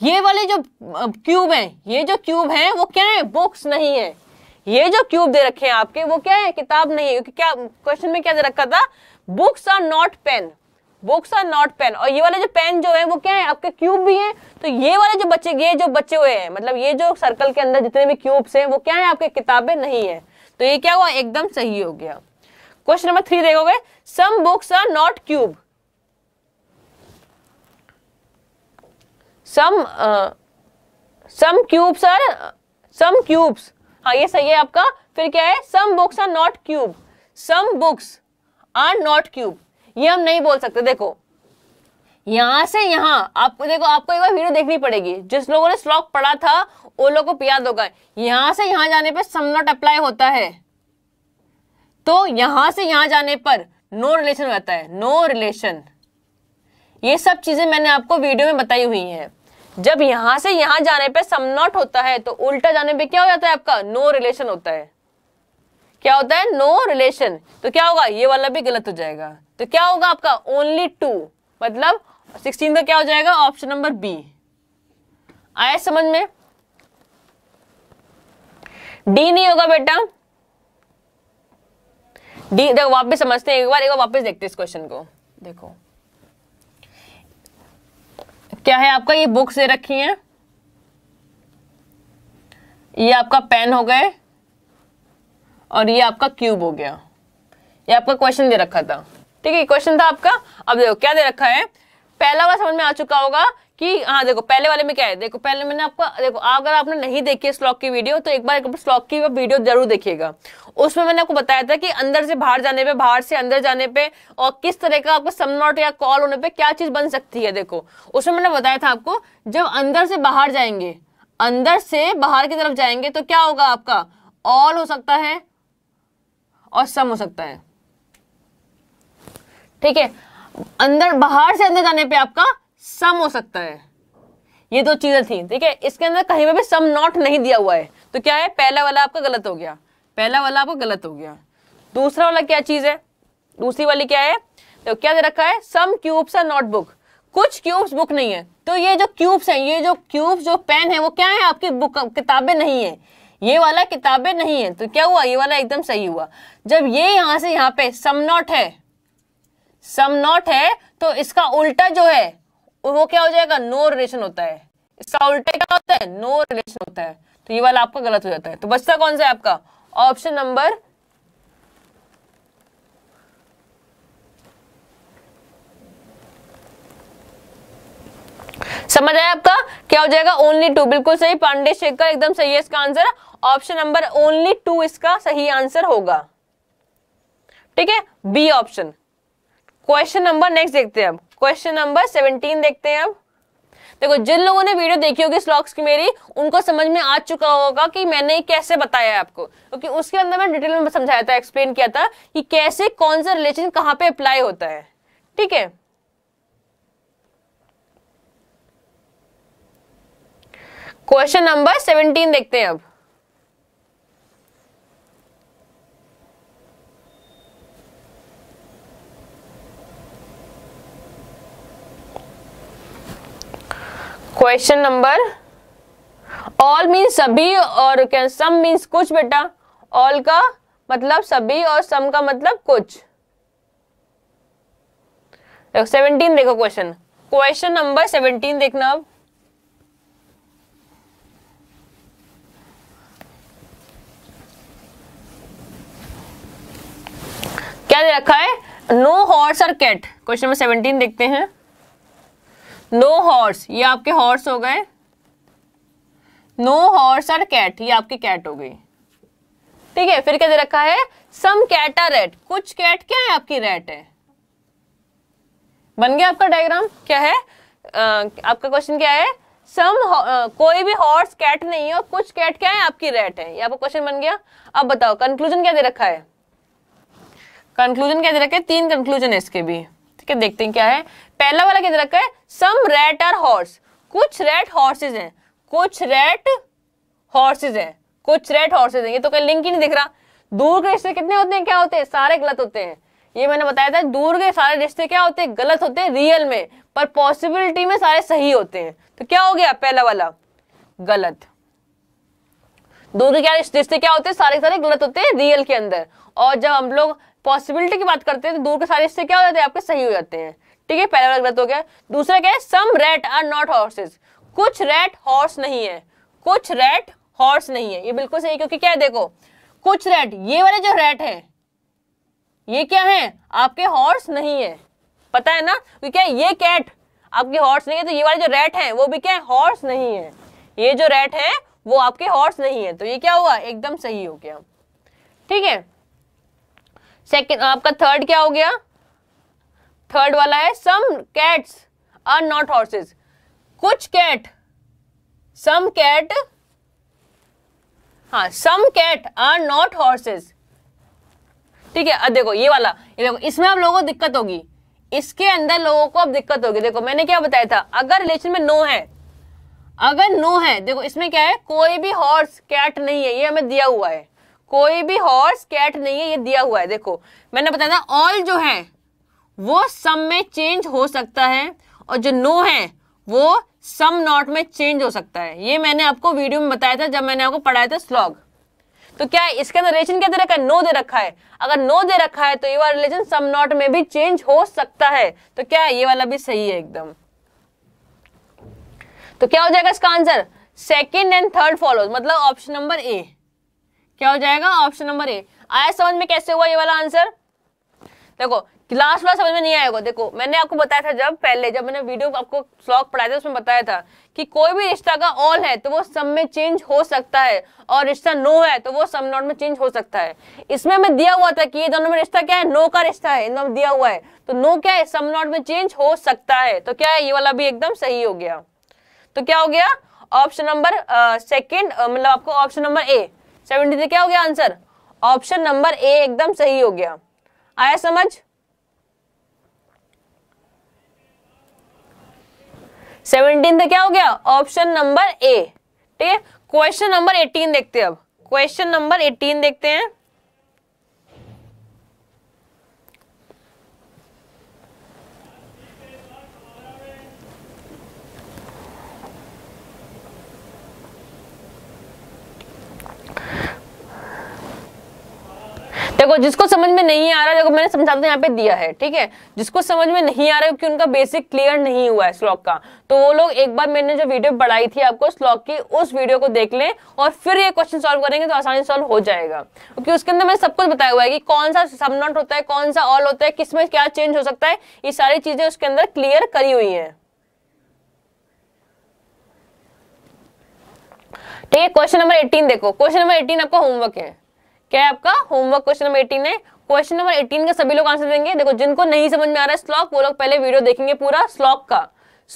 ये वाले जो क्यूब है, ये जो क्यूब है वो क्या है, बुक्स नहीं है। ये जो क्यूब दे रखे हैं आपके वो क्या है, किताब नहीं है। क्या क्वेश्चन में क्या दे रखा था, books are not pen, books are not pen, और ये वाले जो पेन जो है वो क्या है आपके क्यूब भी हैं। तो ये वाले जो बचे ये जो बचे हुए हैं, मतलब ये जो सर्कल के अंदर जितने भी क्यूब्स हैं वो क्या है आपके किताबें नहीं है। तो ये क्या हुआ, एकदम सही हो गया। क्वेश्चन नंबर थ्री देखोगे, some books are not cube, some some cubes are some cubes, हाँ ये सही है आपका। फिर क्या है, some books are not cube, some books are not cube, ये हम नहीं बोल सकते। देखो यहाँ से यहाँ आपको देखो, आपको एक बार वीडियो देखनी पड़ेगी। जिस लोगों ने श्लोक पढ़ा था वो लोगों को याद होगा, यहाँ से यहाँ जाने पर सम नॉट अप्लाई होता है, तो यहाँ से यहाँ जाने पर नो रिलेशन हो जाता है, नो रिलेशन। ये सब चीजें मैंने आपको वीडियो में बताई हुई हैं। जब यहाँ से यहाँ जाने पर सम नॉट होता है तो उल्टा जाने पर क्या हो जाता है आपका, नो रिलेशन होता है। क्या होता है, नो रिलेशन। तो क्या होगा, ये वाला भी गलत हो जाएगा। तो क्या होगा आपका, ओनली टू, मतलब सोलह का क्या हो जाएगा, ऑप्शन नंबर बी। आया समझ में? डी नहीं होगा बेटा, डी। देखो वापस समझते हैं, एक बार एक बार वापस देखते हैं इस क्वेश्चन को। देखो क्या है आपका, ये बुक्स दे रखी हैं, ये आपका पेन हो गए और ये आपका क्यूब हो गया। ये आपका क्वेश्चन दे रखा था, ठीक है, क्वेश्चन था आपका। अब देखो क्या दे रखा है, पहला वाला समझ में आ चुका होगा कि हाँ देखो पहले वाले में क्या है। देखो पहले मैंने आपको, देखो अगर आपने नहीं देखी है श्लोक की वीडियो तो एक बार एक श्लोक की वीडियो जरूर देखिएगा। उसमें मैंने आपको बताया था कि अंदर से बाहर जाने पे, बाहर से अंदर जाने पे और किस तरह का आपको सम नॉट या कॉल होने पे क्या चीज बन सकती है। देखो उसमें मैंने बताया था आपको, जब अंदर से बाहर जाएंगे, अंदर से बाहर की तरफ जाएंगे तो क्या होगा आपका, ऑल हो सकता है और सम हो सकता है, ठीक है। अंदर बाहर से अंदर जाने पे आपका सम हो सकता है। ये दो चीजें थी, ठीक है। इसके अंदर कहीं पे भी सम नॉट नहीं दिया हुआ है, तो क्या है, पहला वाला आपका गलत हो गया, पहला वाला आपका गलत हो गया। दूसरा वाला क्या चीज है, दूसरी वाली क्या है, तो क्या दे रखा है, some cubes are not book, कुछ क्यूब्स बुक नहीं है। तो ये जो क्यूब्स हैं, ये जो क्यूब्स जो पेन है वो क्या है आपकी बुक, किताबें नहीं है, ये वाला किताबें नहीं है। तो क्या हुआ, ये वाला एकदम सही हुआ। जब ये यहाँ से यहाँ पे सम नॉट है, सम नॉट है तो इसका उल्टा जो है वो क्या हो जाएगा, नो रिलेशन होता है। इसका उल्टा क्या होता है, नो रिलेशन होता है। तो ये वाला आपका गलत हो जाता है। तो बचता कौन सा है आपका, ऑप्शन नंबर समझ आया आपका, क्या हो जाएगा, ओनली टू। बिल्कुल सही, पांडे शेखर एकदम सही है इसका answer. Option number only two इसका सही आंसर होगा, ठीक है, B option. Question number next देखते हैं अब, क्वेश्चन नंबर सेवनटीन देखते हैं अब। देखो जिन लोगों ने वीडियो देखी होगी स्लॉक्स की मेरी, उनको समझ में आ चुका होगा कि मैंने कैसे बताया है आपको, क्योंकि तो उसके अंदर मैंने डिटेल में समझाया था, एक्सप्लेन किया था कि कैसे कौन सा रिलेशन कहाँ पे अप्लाई होता है, ठीक है। क्वेश्चन नंबर सेवनटीन देखते हैं अब। क्वेश्चन नंबर, ऑल मीन्स सभी और क्या सम मीन्स कुछ। बेटा ऑल का मतलब सभी और सम का मतलब कुछ। देखो सेवनटीन देखो क्वेश्चन, क्वेश्चन नंबर सेवनटीन देखना अब। क्या दे रखा है, नो हॉर्स और कैट। क्वेश्चन नंबर सेवनटीन देखते हैं। नो हॉर्स, ये आपके हॉर्स हो गए, नो हॉर्स और कैट, ये आपकी कैट हो गई, ठीक है। फिर क्या दे रखा है, सम कैट आर रेड, कुछ कैट क्या है आपकी रेड है। बन गया आपका डायग्राम, क्या है आ, आपका क्वेश्चन क्या है, सम uh, कोई भी हॉर्स कैट नहीं है और कुछ कैट क्या है आपकी रेड है। ये आपका क्वेश्चन बन गया। अब बताओ कंक्लूजन क्या दे रखा है, कंक्लूजन क्या दे रखा है, तीन कंक्लूजन है इसके भी, ठीक है। देखते हैं क्या है, पहला वाला क्या दे रखा है, सम रेट आर हॉर्स, कुछ रेट हॉर्सेज हैं, कुछ रेट हॉर्सेज हैं, कुछ रेट हॉर्सेज हैं। ये तो कोई लिंक ही नहीं दिख रहा। दूर के रिश्ते कितने होते हैं, क्या होते हैं, सारे गलत होते हैं। ये मैंने बताया था, दूर के सारे रिश्ते क्या होते हैं, गलत होते हैं रियल में, पर पॉसिबिलिटी में सारे सही होते हैं। तो क्या हो गया, पहला वाला गलत। दूर के क्या रिश्ते क्या होते हैं, सारे सारे गलत होते हैं रियल के अंदर, और जब हम लोग पॉसिबिलिटी की बात करते हैं तो दूर के सारे रिश्ते क्या हो जाते हैं आपके, सही हो जाते हैं, ठीक है। पहला गलत हो गया। दूसरा क्या है, some rat are not horses, कुछ रेट हॉर्स नहीं है, कुछ रेट हॉर्स नहीं है। ये बिल्कुल सही, क्योंकि क्या है देखो, कुछ रेट, ये वाले जो रेट है ये क्या है आपके हॉर्स नहीं है, पता है ना, क्या ये कैट आपके हॉर्स नहीं है, तो ये वाले जो रेट है वो भी क्या है, हॉर्स नहीं है। ये जो रेट है वो आपके हॉर्स नहीं है, तो ये क्या हुआ, एकदम सही हो गया, ठीक है। सेकेंड आपका थर्ड क्या हो गया, थर्ड वाला है, some cats are not horses. कुछ कैट, सम कैट, हाँ some cat are not horses. ठीक है, देखो ये वाला, ये देखो इसमें आप लोगों को दिक्कत होगी, इसके अंदर लोगों को अब दिक्कत होगी। देखो मैंने क्या बताया था, अगर रिलेशन में नो है, अगर नो है, देखो इसमें क्या है, कोई भी हॉर्स कैट नहीं है, ये हमें दिया हुआ है, कोई भी हॉर्स कैट नहीं है, ये दिया हुआ है। देखो मैंने बताया था ऑल जो है वो सम में चेंज हो सकता है और जो नो है वो सम नॉट में चेंज हो सकता है। ये मैंने आपको वीडियो में बताया था जब मैंने आपको पढ़ाया था स्लॉग। तो क्या है, इसके अंदर रिलेशन क्या दे रखा है, नो दे रखा है। अगर नो दे रखा है तो ये वाला रिलेशन सम नॉट में भी चेंज हो सकता है। तो क्या है, ये वाला भी सही है एकदम। तो क्या हो जाएगा इसका answer, second and third follows, मतलब ऑप्शन नंबर ए। क्या हो जाएगा, ऑप्शन नंबर ए। आया समझ में कैसे हुआ ये वाला आंसर? देखो लास्ट वाला समझ में नहीं आएगा। देखो मैंने आपको बताया था जब पहले, जब मैंने वीडियो आपको स्लॉग पढ़ाया था उसमें बताया था कि कोई भी रिश्ता का ऑल है तो वो सम में चेंज हो सकता है और रिश्ता नो है तो वो सम नॉट में चेंज हो सकता है। इसमें हमें दिया हुआ था कि ये दोनों में रिश्ता क्या है, नो का रिश्ता है, इन दोनों में दिया हुआ है। तो नो क्या है, सम नॉट में चेंज हो सकता है। तो क्या है, ये वाला भी एकदम सही हो गया। तो क्या हो गया, ऑप्शन नंबर सेकंड, मतलब आपको option number A seventy three क्या हो गया आंसर, ऑप्शन नंबर ए एकदम सही हो गया। आया समझ? सेवेंटीन क्या हो गया, ऑप्शन नंबर ए। ठीक है, क्वेश्चन नंबर एटीन देखते हैं अब। क्वेश्चन नंबर एटीन देखते हैं। देखो जिसको समझ में नहीं आ रहा, देखो मैंने समझाते यहाँ पे दिया है, ठीक है। जिसको समझ में नहीं आ रहा है क्योंकि उनका बेसिक क्लियर नहीं हुआ है स्लॉग का, तो वो लोग एक बार मैंने जो वीडियो पढ़ाई थी आपको स्लॉग की, उस वीडियो को देख लें और फिर ये क्वेश्चन सॉल्व करेंगे तो आसानी सॉल्व हो जाएगा। क्योंकि उसके अंदर मैंने सब कुछ बताया हुआ है कि कौन सा सम नॉट होता है, कौन सा ऑल होता है, किस में क्या चेंज हो सकता है, ये सारी चीजें उसके अंदर क्लियर करी हुई है। ठीक है, क्वेश्चन नंबर एटीन देखो। क्वेश्चन नंबर एटीन आपका होमवर्क है। क्या है आपका होमवर्क, क्वेश्चन नंबर एटीन है। क्वेश्चन नंबर एटीन का सभी लोग आंसर देंगे। देखो जिनको नहीं समझ में आ रहा है स्लॉग, वो लोग पहले वीडियो देखेंगे पूरा स्लॉग का।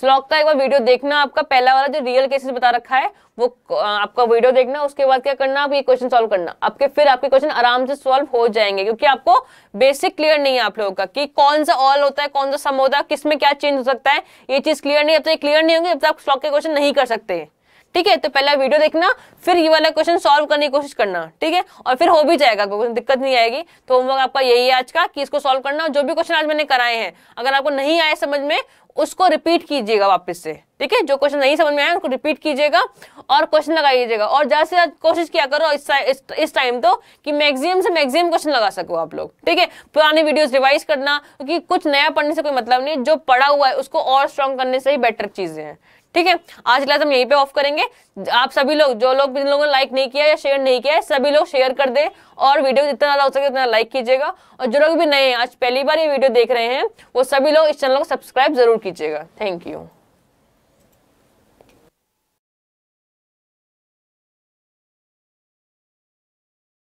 स्लॉग का एक बार वीडियो देखना, आपका पहला वाला जो रियल केसेस बता रखा है वो आपका वीडियो देखना। उसके बाद क्या करना, आप ये क्वेश्चन सॉल्व करना, आपके फिर आपके क्वेश्चन आराम से सॉल्व हो जाएंगे। क्योंकि आपको बेसिक क्लियर नहीं है आप लोगों का कि कौन सा ऑल होता है, कौन सा सम होता है, किसमें क्या चेंज हो सकता है, ये चीज क्लियर नहीं है। जब तक क्लियर नहीं होंगे तब तक आप स्लॉग के क्वेश्चन नहीं कर सकते। ठीक है, तो पहला वीडियो देखना, फिर ये वाला क्वेश्चन सॉल्व करने की कोशिश करना। ठीक है, और फिर हो भी जाएगा, कोई दिक्कत नहीं आएगी। तो होमवर्क आपका यही है आज का कि इसको सॉल्व करना। जो भी क्वेश्चन आज मैंने कराए हैं, अगर आपको नहीं आया समझ में, उसको रिपीट कीजिएगा वापस से। ठीक है, जो क्वेश्चन नहीं समझ में आया उनको रिपीट कीजिएगा और क्वेश्चन लगाइएगा। और ज्यादा से ज्यादा कोशिश किया करो इस इस टाइम तो कि मैक्सिमम से मैक्सिमम क्वेश्चन लगा सको आप लोग। ठीक है, पुराने वीडियोस रिवाइज करना, क्योंकि कुछ नया पढ़ने से कोई मतलब नहीं, जो पढ़ा हुआ है उसको और स्ट्रॉन्ग करने से ही बेटर चीजें हैं। ठीक है, आज क्लास हम यहीं पे ऑफ करेंगे। आप सभी लोग, जो लोग जिन लोगों ने लाइक नहीं किया या शेयर नहीं किया, सभी लोग शेयर कर दें और वीडियो जितना ज्यादा हो सके उतना लाइक कीजिएगा। और जो लोग भी नए हैं, आज पहली बार ये वीडियो देख रहे हैं, वो सभी लोग इस चैनल को सब्सक्राइब जरूर कीजिएगा। Thank you.